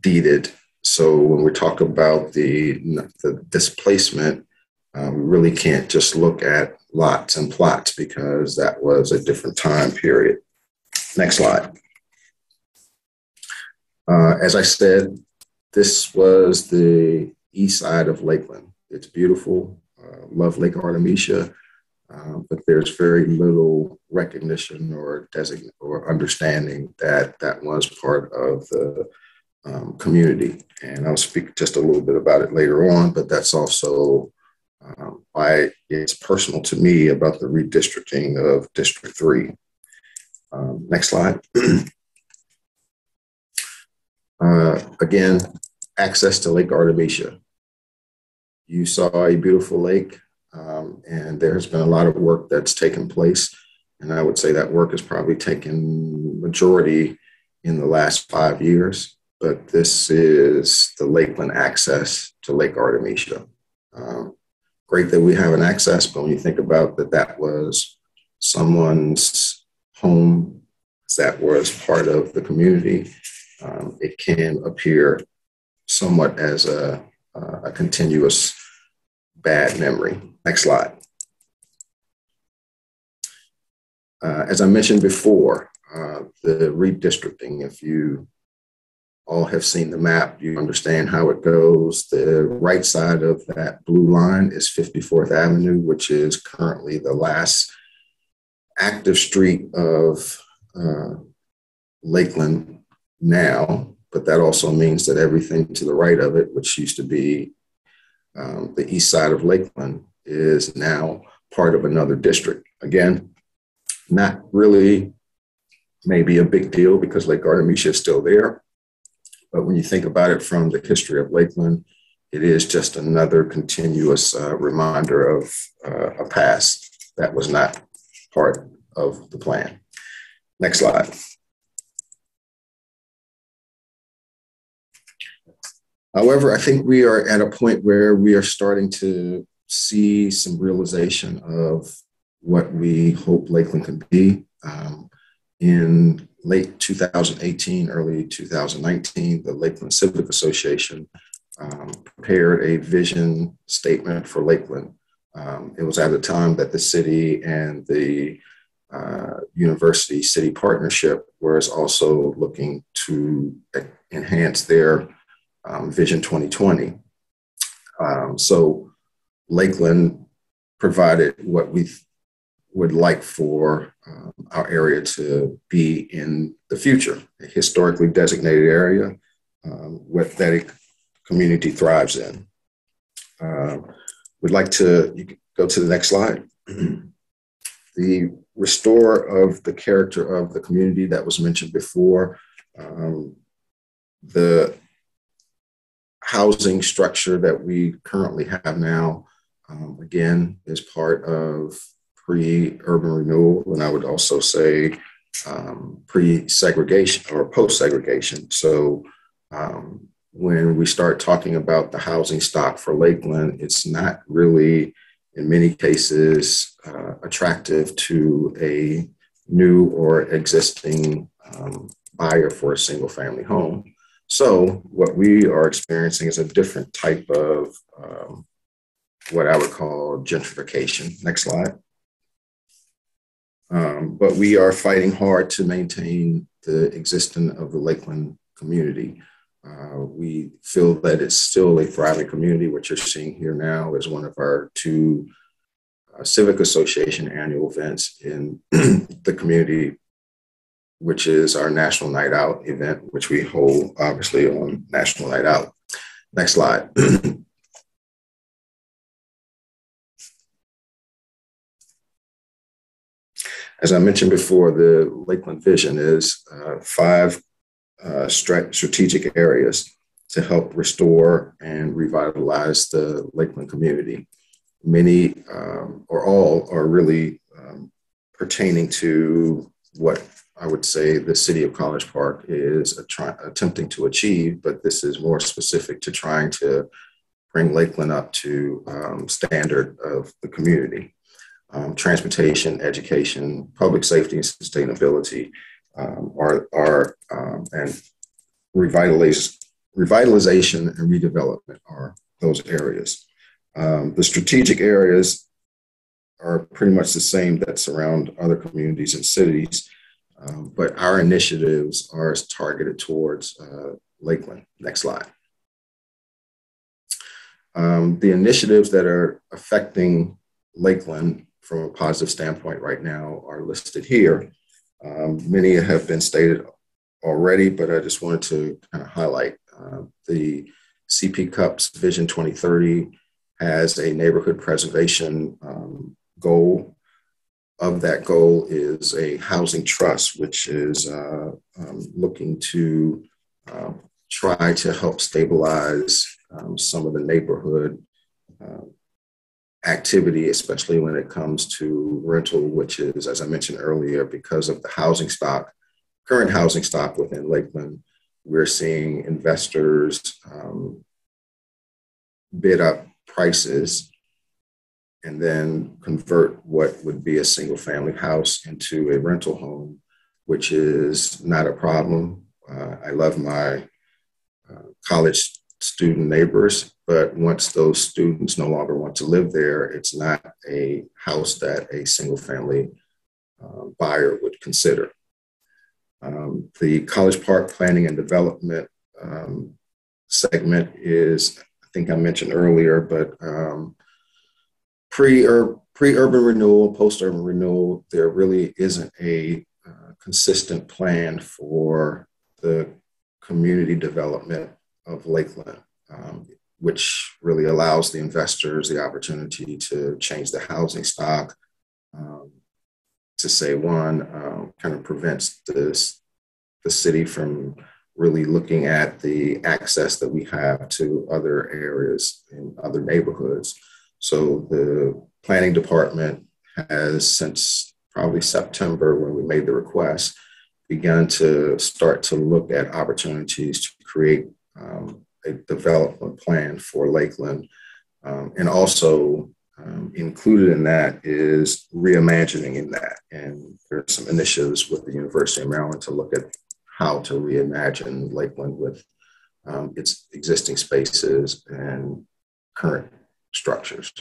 deeded. So when we talk about the displacement, we really can't just look at lots and plots because that was a different time period. Next slide. As I said, this was the east side of Lakeland. It's beautiful. Love Lake Artemisia, but there's very little recognition or understanding that that was part of the community, and I'll speak just a little bit about it later on, but that's also why it's personal to me about the redistricting of District 3. Next slide. Again, access to Lake Artemisia. You saw a beautiful lake, and there has been a lot of work that's taken place, and I would say that work has probably taken majority in the last 5 years. But this is the Lakeland access to Lake Artemisia. Great that we have an access, but when you think about that, that was someone's home that was part of the community, it can appear somewhat as a continuous bad memory. Next slide. As I mentioned before, the redistricting, if you all have seen the map, you understand how it goes. The right side of that blue line is 54th Avenue, which is currently the last active street of Lakeland now, but that also means that everything to the right of it, which used to be the east side of Lakeland, is now part of another district. Again, not really maybe a big deal because Lake Artemisia is still there, but when you think about it from the history of Lakeland, it is just another continuous reminder of a past that was not part of the plan. Next slide. However, I think we are at a point where we are starting to see some realization of what we hope Lakeland can be. In late 2018, early 2019, the Lakeland Civic Association prepared a vision statement for Lakeland. It was at the time that the city and the university-city partnership was also looking to enhance their Vision 2020. So Lakeland provided what we would like for our area to be in the future, a historically designated area that a community thrives in. We'd like to, you can go to the next slide. The restore of the character of the community that was mentioned before, the housing structure that we currently have now, again, is part of pre-urban renewal, and I would also say pre-segregation or post-segregation. So when we start talking about the housing stock for Lakeland, it's not really, in many cases, attractive to a new or existing buyer for a single-family home. So what we are experiencing is a different type of what I would call gentrification. Next slide. But we are fighting hard to maintain the existence of the Lakeland community. We feel that it's still a thriving community. What you're seeing here now is one of our two Civic Association annual events in the community, which is our National Night Out event, which we hold obviously on National Night Out. Next slide. As I mentioned before, the Lakeland vision is five strategic areas to help restore and revitalize the Lakeland community. Many or all are really pertaining to what I would say the city of College Park is attempting to achieve, but this is more specific to trying to bring Lakeland up to standard of the community. Transportation, education, public safety, and sustainability and revitalization and redevelopment are those areas. The strategic areas are pretty much the same that surround other communities and cities, but our initiatives are targeted towards Lakeland. Next slide. The initiatives that are affecting Lakeland from a positive standpoint right now are listed here. Many have been stated already, but I just wanted to kind of highlight the CP Cups Vision 2030 has a neighborhood preservation goal. Of that goal is a housing trust, which is looking to try to help stabilize some of the neighborhood activity, especially when it comes to rental, which is, as I mentioned earlier, because of the housing stock, current housing stock within Lakeland, we're seeing investors bid up prices and then convert what would be a single family house into a rental home, which is not a problem. I love my college student neighbors, but once those students no longer want to live there, it's not a house that a single family buyer would consider. The College Park Planning and Development segment is, I think I mentioned earlier, but pre-urban renewal, post-urban renewal, there really isn't a consistent plan for the community development of Lakeland, which really allows the investors the opportunity to change the housing stock, to say one, kind of prevents the city from really looking at the access that we have to other areas in other neighborhoods. So the planning department has, since probably September when we made the request, begun to start to look at opportunities to create a development plan for Lakeland. And also included in that is reimagining in that. And there are some initiatives with the University of Maryland to look at how to reimagine Lakeland with its existing spaces and current structures.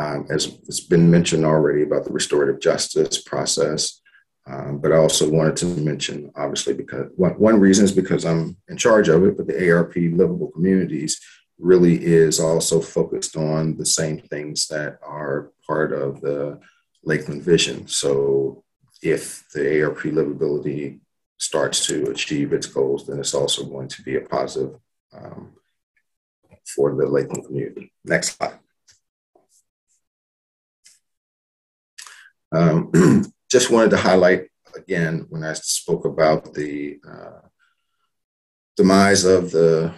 As it's been mentioned already about the restorative justice process, but I also wanted to mention, obviously, because one reason is because I'm in charge of it, but the ARP Livable Communities really is also focused on the same things that are part of the Lakeland vision. So if the ARP livability starts to achieve its goals, then it's also going to be a positive for the Lakeland community. Next slide. Just wanted to highlight again, when I spoke about the demise of the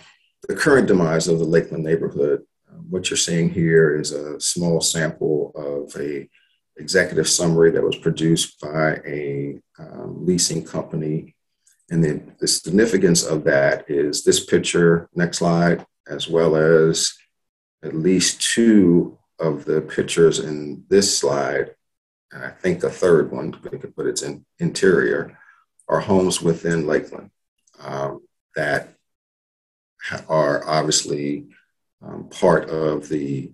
current demise of the Lakeland neighborhood, what you're seeing here is a small sample of a executive summary that was produced by a leasing company. And then the significance of that is this picture, next slide, as well as at least two of the pictures in this slide, and I think a third one, but it's in interior, are homes within Lakeland that are obviously part of the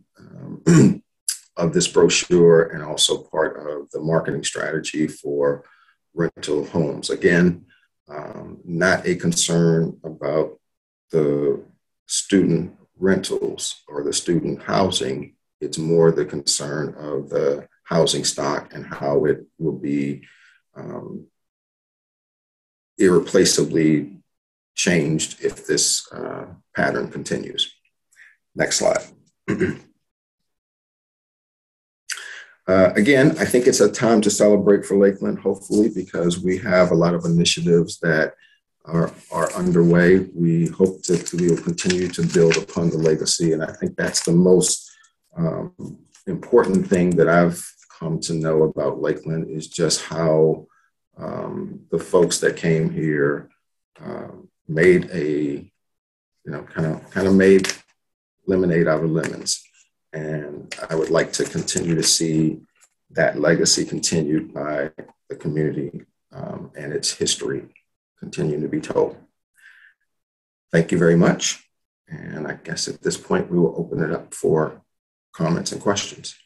of this brochure and also part of the marketing strategy for rental homes. Again, not a concern about the student rentals or the student housing. It's more the concern of the housing stock and how it will be irreplaceably changed if this pattern continues. Next slide. Again, I think it's a time to celebrate for Lakeland, hopefully, because we have a lot of initiatives that are underway. We hope that we will continue to build upon the legacy, and I think that's the most important thing that I've come to know about Lakeland is just how the folks that came here made a, you know, kind of made lemonade out of lemons. And I would like to continue to see that legacy continued by the community and its history continue to be told. Thank you very much. And I guess at this point, we will open it up for comments and questions.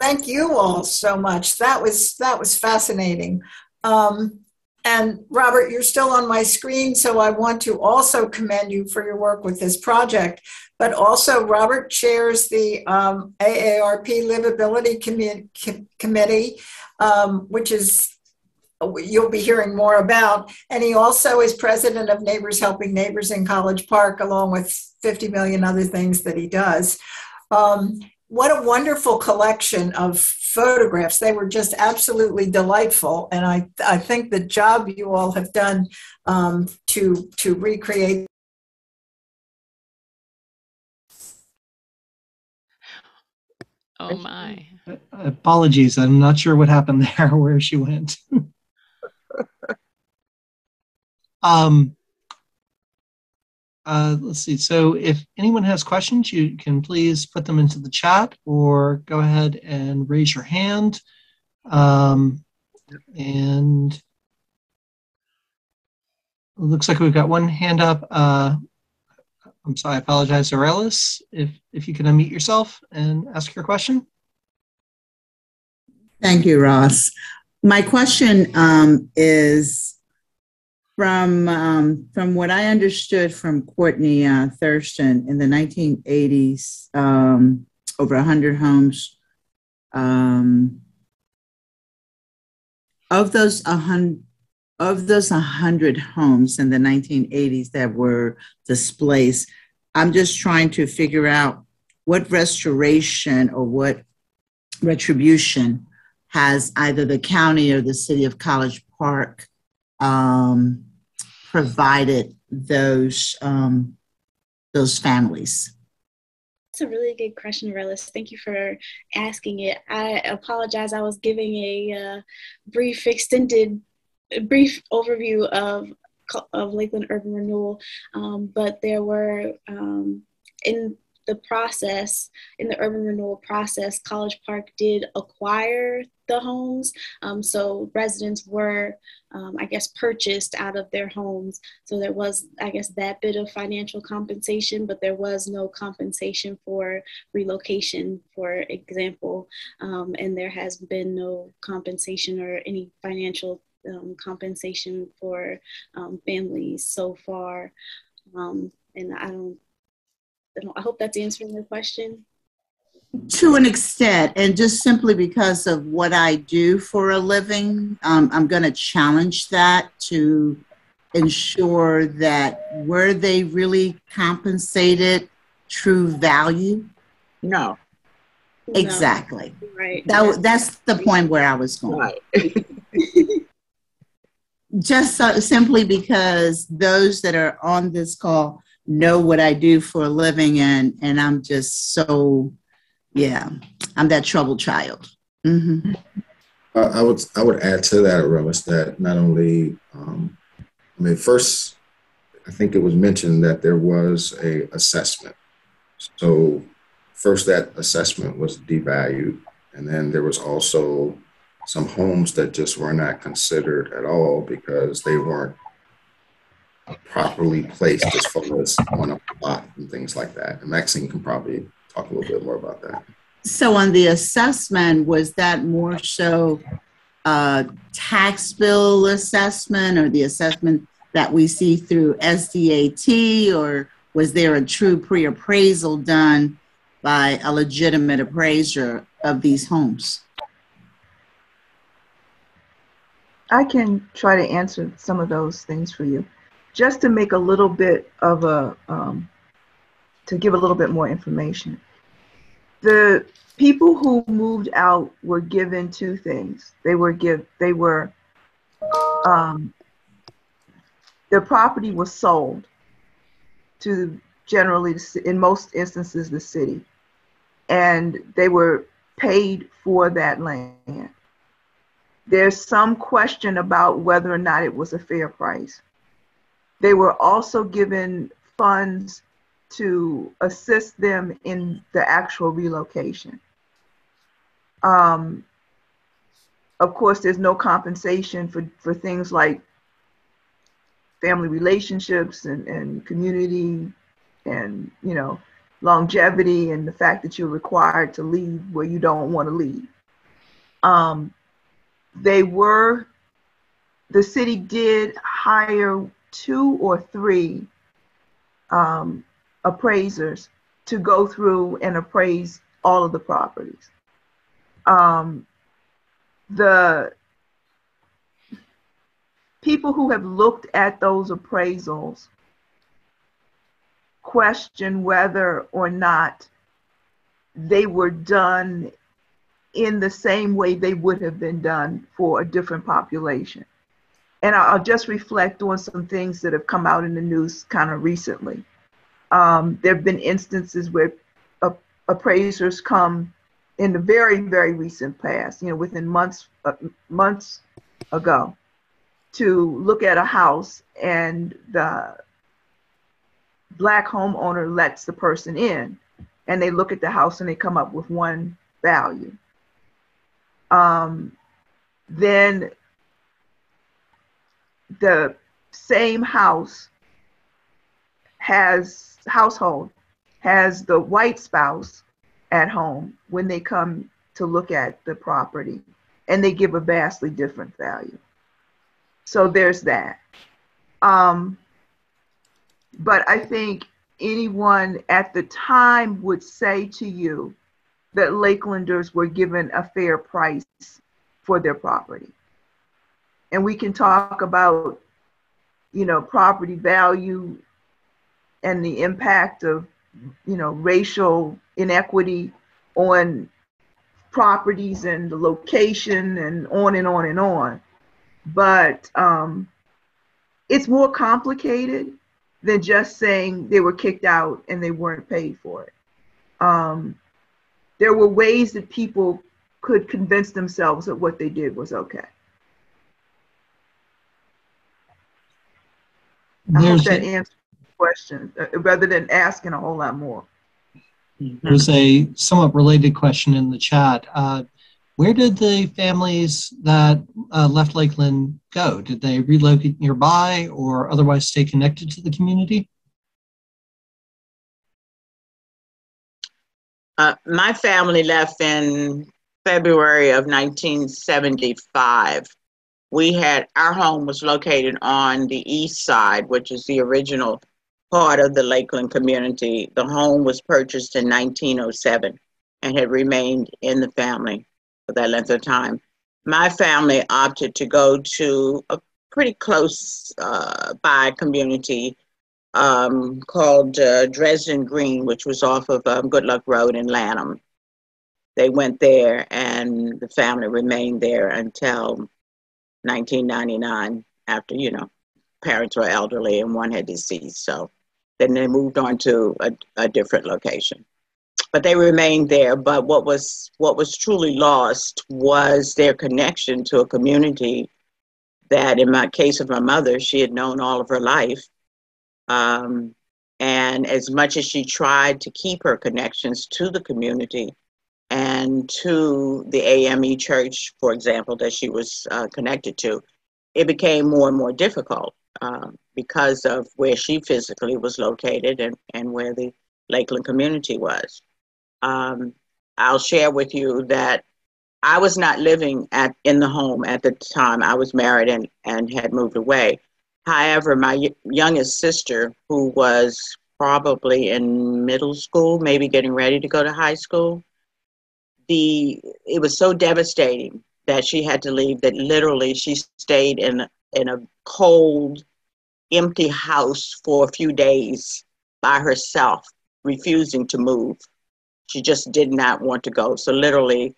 Thank you all so much. That was fascinating. And Robert, you're still on my screen, so I want to also commend you for your work with this project. But also, Robert chairs the AARP Livability Committee, which is you'll be hearing more about. And he also is president of Neighbors Helping Neighbors in College Park, along with 50 million other things that he does. What a wonderful collection of photographs. They were just absolutely delightful. And I think the job you all have done to recreate. Oh, my. Apologies. I'm not sure what happened there, where she went. Let's see. So if anyone has questions, you can please put them into the chat or go ahead and raise your hand. And Looks like we've got one hand up. I'm sorry, I apologize, Aurelis, if you can unmute yourself and ask your question. Thank you, Ross. My question is from what I understood from Courtnie Thurston in the 1980s, over 100 homes. Of those 100 homes in the 1980s that were displaced, I'm just trying to figure out what restoration or what retribution has either the county or the city of College Park provided those families. That's a really good question, Aurelis. Thank you for asking it. I apologize. I was giving a brief overview of Lakeland urban renewal, but there were in the urban renewal process, College Park did acquire the homes. So residents were, I guess, purchased out of their homes. So there was, I guess, that bit of financial compensation, but there was no compensation for relocation, for example. And there has been no compensation or any financial compensation for families so far. And I hope that's answering your question. To an extent, and just simply because of what I do for a living, I'm going to challenge that to ensure that were they really compensated true value? No. Exactly. Right. That's the point where I was going. Right. Just simply because those that are on this call know what I do for a living, and I'm just so, yeah, I'm that troubled child. Mm-hmm. I would add to that, Aurelis, that not only, first, I think it was mentioned that there was an assessment. So first, that assessment was devalued, and then there was also some homes that just were not considered at all because they weren't properly placed as far as on a plot and things like that. And Maxine can probably talk a little bit more about that. So on the assessment, was that more so a tax bill assessment or the assessment that we see through SDAT, or was there a true pre-appraisal done by a legitimate appraiser of these homes? I can try to answer some of those things for you. Just to make a little bit of a, to give a little bit more information. The people who moved out were given two things. Their property was sold to generally, in most instances, the city. And they were paid for that land. There's some question about whether or not it was a fair price. They were also given funds to assist them in the actual relocation. Of course, there's no compensation for things like family relationships and community and, you know, longevity and the fact that you're required to leave where you don't want to leave. The city did hire 2 or 3 appraisers to go through and appraise all of the properties. The people who have looked at those appraisals question whether or not they were done in the same way they would have been done for a different population. And I'll just reflect on some things that have come out in the news kind of recently. There have been instances where appraisers come in the very, very recent past, you know, within months ago, to look at a house, and the black homeowner lets the person in, and they look at the house and they come up with one value. Then the same house has household has the white spouse at home when they come to look at the property, and they give a vastly different value. So there's that. But I think anyone at the time would say to you that Lakelanders were given a fair price for their property. And we can talk about, you know, property value and the impact of, you know, racial inequity on properties and the location and on and on and on. But it's more complicated than just saying they were kicked out and they weren't paid for it. There were ways that people could convince themselves that what they did was okay. I hope that answers the question, rather than asking a whole lot more. There's a somewhat related question in the chat. Where did the families that left Lakeland go? Did they relocate nearby or otherwise stay connected to the community? My family left in February of 1975. We had, our home was located on the east side, which is the original part of the Lakeland community. The home was purchased in 1907 and had remained in the family for that length of time. My family opted to go to a pretty close by community called Dresden Green, which was off of Good Luck Road in Lanham. They went there and the family remained there until 1999, after, you know, parents were elderly and one had deceased. So then they moved on to a different location. But they remained there. But what was truly lost was their connection to a community that, in my case of my mother, she had known all of her life. And as much as she tried to keep her connections to the community and to the AME church, for example, that she was connected to, it became more and more difficult because of where she physically was located and where the Lakeland community was. I'll share with you that I was not living in the home at the time. I was married and had moved away. However, my youngest sister, who was probably in middle school, maybe getting ready to go to high school, it was so devastating that she had to leave, that literally she stayed in a cold, empty house for a few days by herself, refusing to move. She just did not want to go. So literally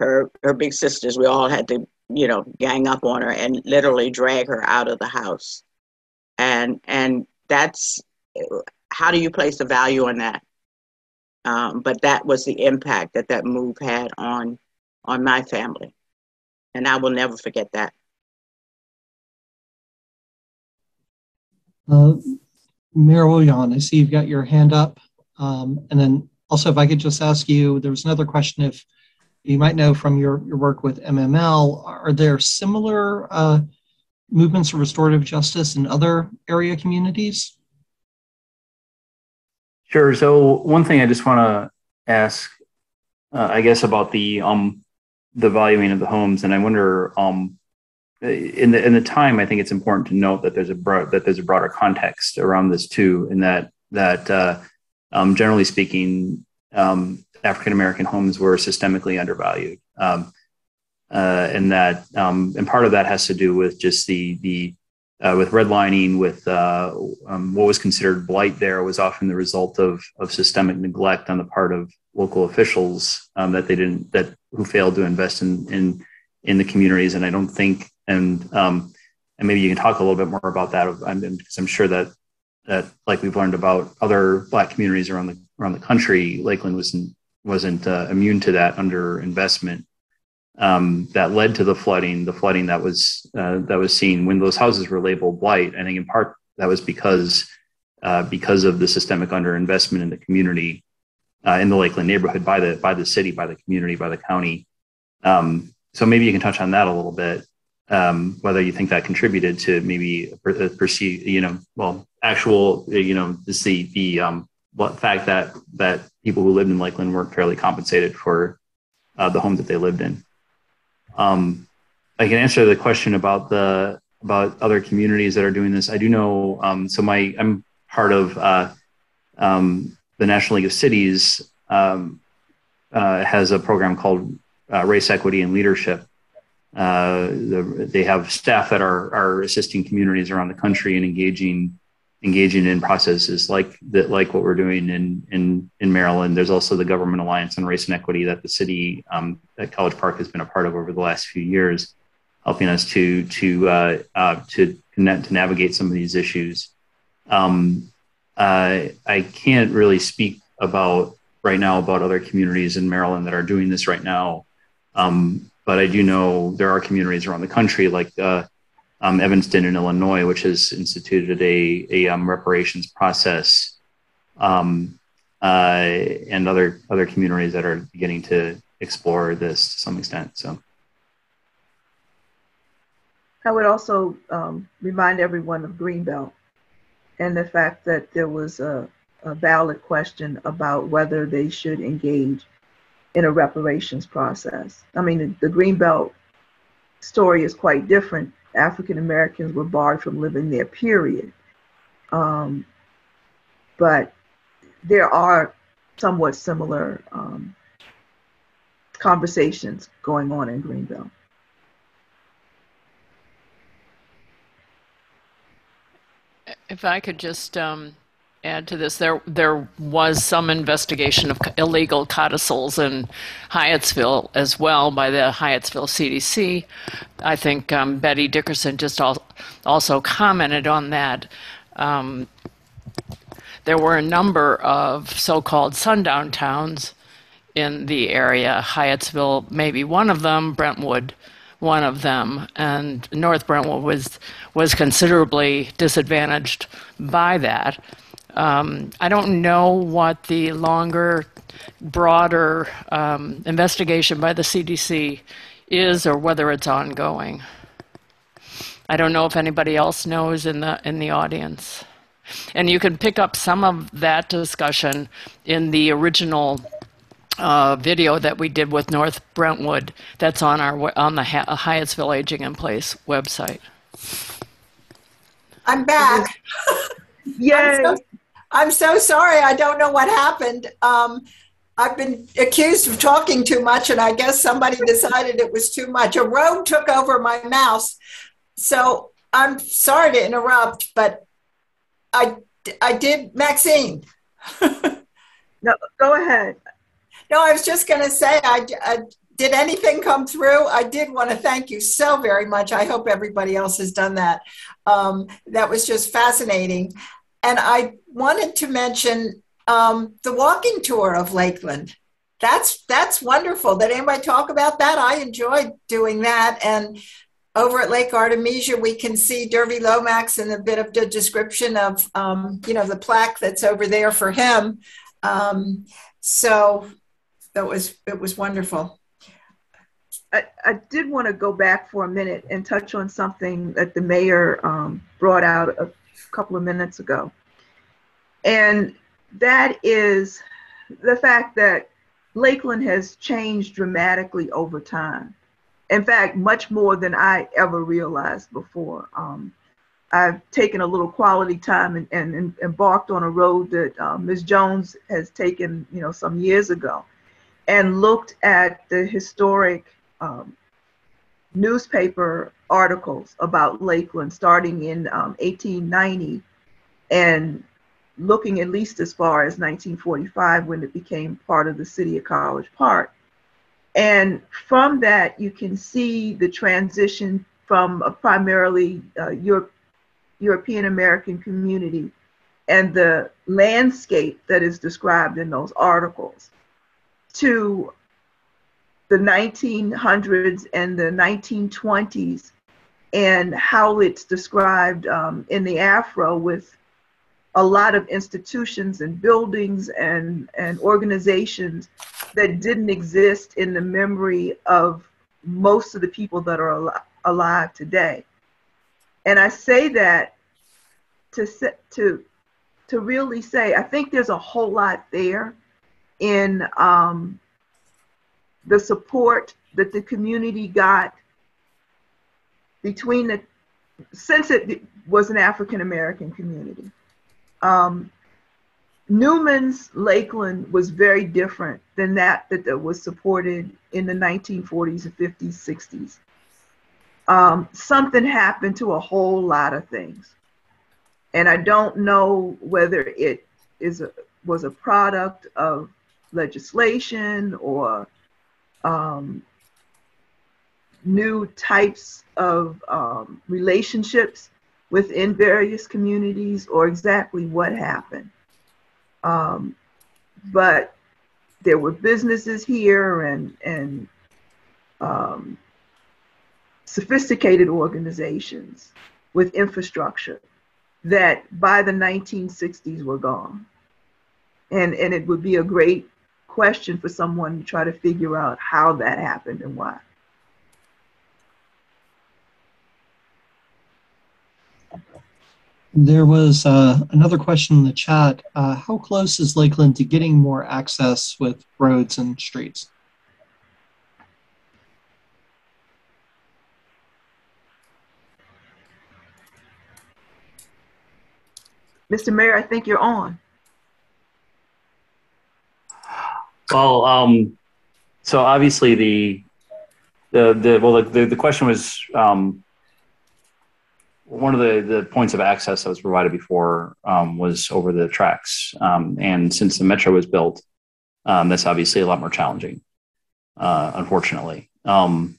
her big sisters, we all had to, you know, gang up on her and literally drag her out of the house. And that's, how do you place a value on that? But that was the impact that move had on my family. And I will never forget that. Mayor Wojahn, I see you've got your hand up. And then also, if I could just ask you, there was another question, if you might know from your work with MML, are there similar movements of restorative justice in other area communities? Sure. So one thing I just want to ask, I guess, about the valuing of the homes, and I wonder, in the time, I think it's important to note that there's a broader context around this too, in that generally speaking, African American homes were systemically undervalued, and part of that has to do with just with redlining, with what was considered blight there was often the result of systemic neglect on the part of local officials who failed to invest in the communities. And I don't think, and maybe you can talk a little bit more about that, because I'm sure that like we've learned about other Black communities around the country, Lakeland wasn't immune to that underinvestment. That led to the flooding that was seen when those houses were labeled blight. I think in part that was because of the systemic underinvestment in the community, in the Lakeland neighborhood, by the city, by the community, by the county. So maybe you can touch on that a little bit. whether you think that contributed to maybe perceive, fact that people who lived in Lakeland weren't fairly compensated for the home that they lived in. I can answer the question about other communities that are doing this. I do know. I'm part of the National League of Cities. Has a program called Race Equity and Leadership. They have staff that are assisting communities around the country and engaging in processes like what we're doing in Maryland. There's also the Government Alliance on Race and Equity that the city at College Park has been a part of over the last few years, helping us to navigate some of these issues. I can't really speak about other communities in Maryland that are doing this right now. But I do know there are communities around the country like Evanston in Illinois, which has instituted a reparations process, and other communities that are beginning to explore this to some extent. So I would also remind everyone of Greenbelt and the fact that there was a valid question about whether they should engage in a reparations process. I mean, the Greenbelt story is quite different. African Americans were barred from living there, period. But there are somewhat similar conversations going on in Greenbelt. If I could just add to this, there was some investigation of illegal codicils in Hyattsville as well by the Hyattsville CDC. I think Betty Dickerson just also commented on that. There were a number of so-called sundown towns in the area, Hyattsville maybe one of them, Brentwood one of them, and North Brentwood was considerably disadvantaged by that. I don't know what the longer, broader investigation by the CDC is, or whether it's ongoing. I don't know if anybody else knows in the audience. And you can pick up some of that discussion in the original video that we did with North Brentwood. That's on the Hyattsville Aging in Place website. I'm back. Yes. I'm so sorry. I don't know what happened. I've been accused of talking too much, and I guess somebody decided it was too much. A road took over my mouse. So I'm sorry to interrupt, but I did, Maxine. No, go ahead. No, I was just going to say, I did anything come through? I did want to thank you so very much. I hope everybody else has done that. That was just fascinating. And I wanted to mention the walking tour of Lakeland. That's wonderful. Did anybody talk about that? I enjoyed doing that. And over at Lake Artemisia, we can see Derby Lomax and a bit of the description of, the plaque that's over there for him. So it was wonderful. I did want to go back for a minute and touch on something that the mayor brought out a couple of minutes ago. And that is the fact that Lakeland has changed dramatically over time. In fact, much more than I ever realized before. I've taken a little quality time and embarked on a road that Ms. Jones has taken, some years ago, and looked at the historic newspaper articles about Lakeland starting in 1890 and looking at least as far as 1945 when it became part of the city of College Park. And from that, you can see the transition from a primarily European American community and the landscape that is described in those articles to the 1900s and the 1920s, and how it's described in the Afro with a lot of institutions and buildings and organizations that didn't exist in the memory of most of the people that are alive today. And I say that to really say, I think there's a whole lot there in the support that the community got between the, since it was an African-American community. Newman's Lakeland was very different than that was supported in the 1940s and 50s, 60s. Something happened to a whole lot of things. And I don't know whether it was a product of legislation or new types of relationships within various communities or exactly what happened. But there were businesses here and sophisticated organizations with infrastructure that by the 1960s were gone. And it would be a great question for someone to try to figure out how that happened and why. There was another question in the chat. How close is Lakeland to getting more access with roads and streets? Mr. Mayor, I think you're on. Well, so obviously the question was, one of the points of access that was provided before was over the tracks. And since the metro was built, that's obviously a lot more challenging, unfortunately. So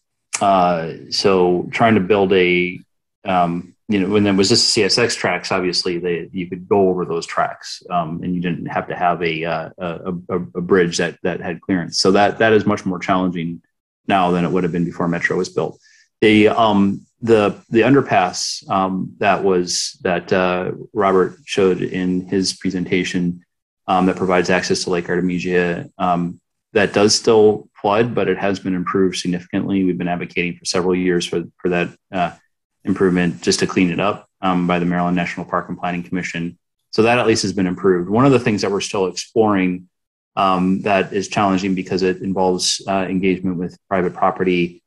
trying to build a, when there was just CSX tracks, obviously you could go over those tracks and you didn't have to have a bridge that had clearance. So that is much more challenging now than it would have been before metro was built. The underpass that Robert showed in his presentation that provides access to Lake Artemisia, that does still flood, but it has been improved significantly. We've been advocating for several years for that improvement just to clean it up by the Maryland National Park and Planning Commission. So that at least has been improved. One of the things that we're still exploring that is challenging because it involves engagement with private property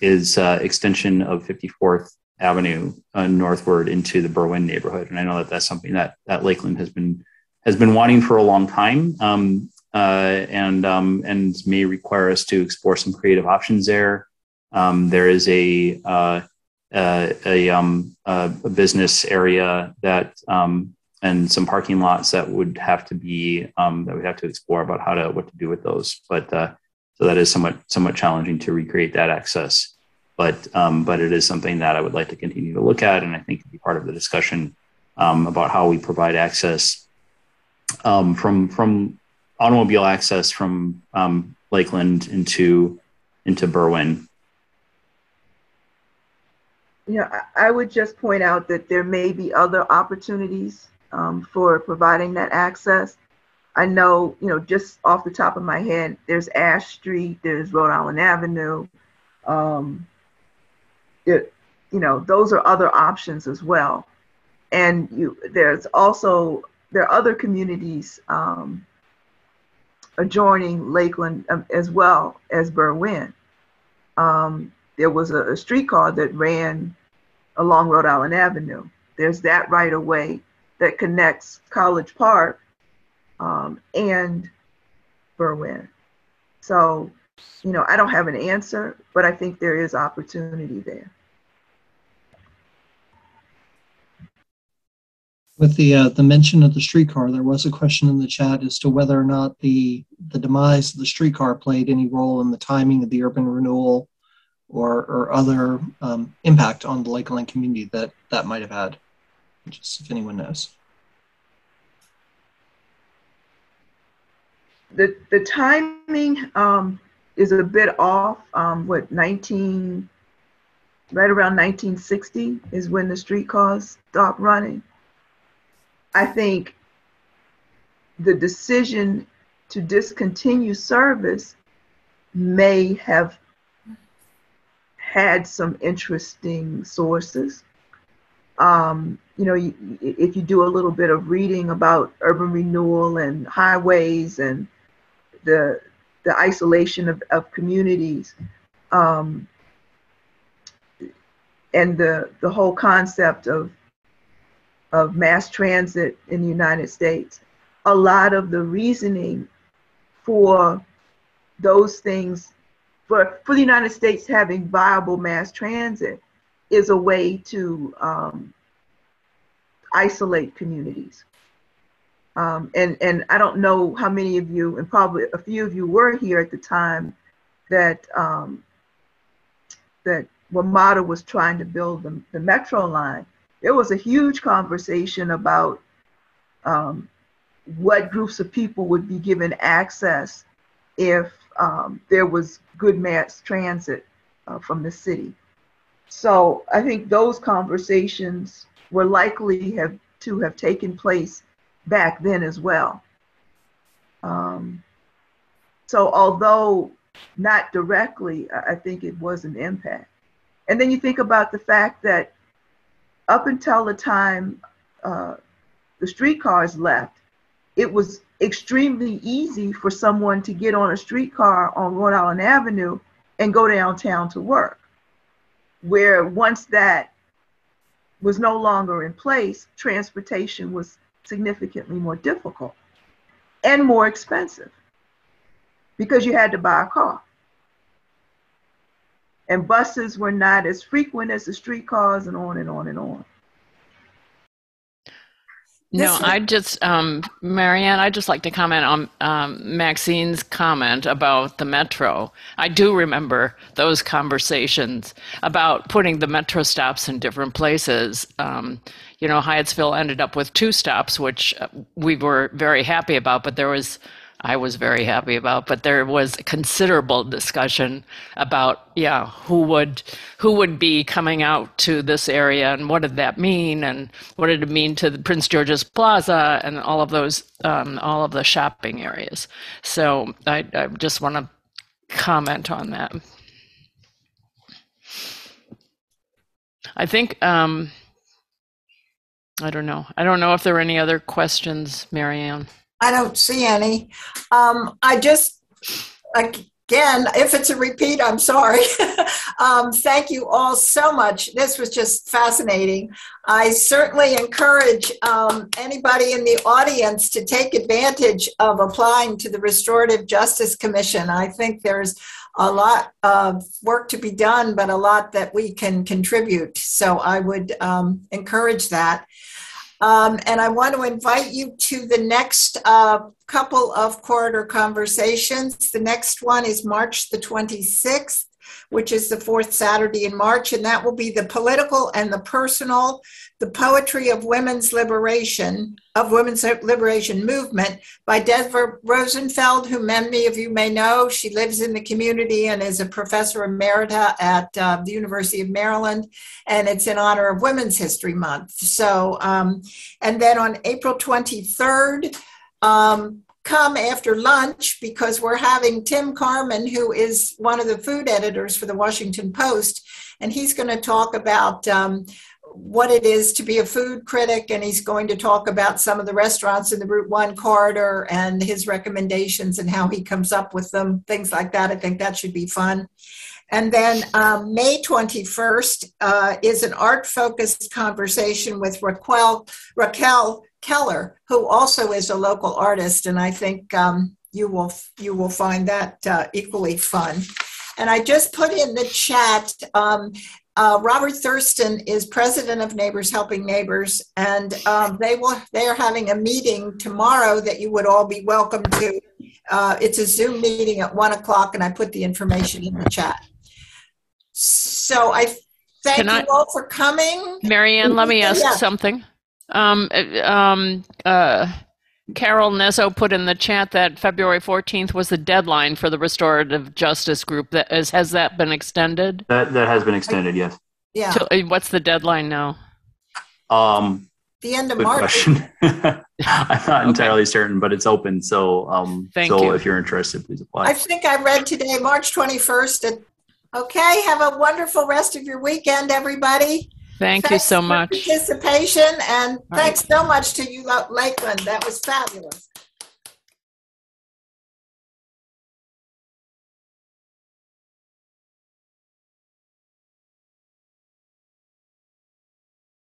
is extension of 54th Avenue northward into the Berwyn neighborhood, and I know that that's something that Lakeland has been wanting for a long time, and may require us to explore some creative options there. There is a business area that and some parking lots that would have to be that we have to explore about what to do with those, but. So that is somewhat challenging to recreate that access, but it is something that I would like to continue to look at, and I think could be part of the discussion about how we provide access from automobile access from Lakeland into Berwyn. Yeah, I would just point out that there may be other opportunities for providing that access. I know, just off the top of my head, there's Ash Street, there's Rhode Island Avenue. Those are other options as well. And there are other communities adjoining Lakeland as well as Berwyn. There was a streetcar that ran along Rhode Island Avenue. There's that right-of-way that connects College Park and Berwyn. So, I don't have an answer, but I think there is opportunity there. With the mention of the streetcar, there was a question in the chat as to whether or not the demise of the streetcar played any role in the timing of the urban renewal or other impact on the Lakeland community that might have had, just if anyone knows. The timing is a bit off. Right around 1960 is when the streetcars stopped running. I think the decision to discontinue service may have had some interesting sources. You know, if you do a little bit of reading about urban renewal and highways and the isolation of communities, and the whole concept of mass transit in the United States, a lot of the reasoning for those things, for the United States having viable mass transit, is a way to isolate communities. And I don't know how many of you, and probably a few of you were here at the time that that WMATA was trying to build the metro line. There was a huge conversation about what groups of people would be given access if there was good mass transit from the city. So I think those conversations were likely to have taken place back then as well. So although not directly, I think it was an impact. And then you think about the fact that up until the time the streetcars left, it was extremely easy for someone to get on a streetcar on Rhode Island Avenue and go downtown to work. Where once that was no longer in place, transportation was significantly more difficult and more expensive because you had to buy a car. And buses were not as frequent as the streetcars, and on and on and on. No, I just, Marianne, I'd just like to comment on Maxine's comment about the metro. I do remember those conversations about putting the metro stops in different places. You know, Hyattsville ended up with 2 stops, which we were very happy about, but there was, I was very happy about, but there was considerable discussion about, yeah, who would be coming out to this area, and what did that mean, and what did it mean to the Prince George's Plaza and all of those, all of the shopping areas. So I just want to comment on that. I think, I don't know if there are any other questions, Marianne. I don't see any. I just, again, if it's a repeat, I'm sorry. Thank you all so much. This was just fascinating. I certainly encourage anybody in the audience to take advantage of applying to the Restorative Justice Commission. I think there's a lot of work to be done, but a lot that we can contribute. So I would encourage that. And I want to invite you to the next couple of Corridor Conversations. The next one is March the 26th, which is the 4th Saturday in March, and that will be The Political and the Personal, the Poetry of Women's Liberation Movement by Deborah Rosenfeld, who many of you may know. She lives in the community and is a professor emerita at the University of Maryland, and it's in honor of Women's History Month. So, and then on April 23rd, come after lunch, because we're having Tim Carman, who is one of the food editors for the Washington Post, and he's going to talk about what it is to be a food critic, and he's going to talk about some of the restaurants in the Route 1 corridor and his recommendations and how he comes up with them, things like that. I think that should be fun. And then May 21st is an art-focused conversation with Raquel Keller, who also is a local artist, and I think you will find that equally fun. And I just put in the chat, Robert Thurston is president of Neighbors Helping Neighbors, and they are having a meeting tomorrow that you would all be welcome to. It's a Zoom meeting at 1 o'clock, and I put the information in the chat. So I thank you all for coming. Marianne, let me ask something. Carol Nesso put in the chat that February 14th was the deadline for the Restorative Justice Group. Has that been extended? That has been extended, yes. Yeah. So, what's the deadline now? The end of March. I'm not entirely certain, but it's open. So, so if you're interested, please apply. I think I read today, March 21st at Okay, have a wonderful rest of your weekend, everybody. Thanks so much for participation, and thanks so much to you, Lakeland. That was fabulous.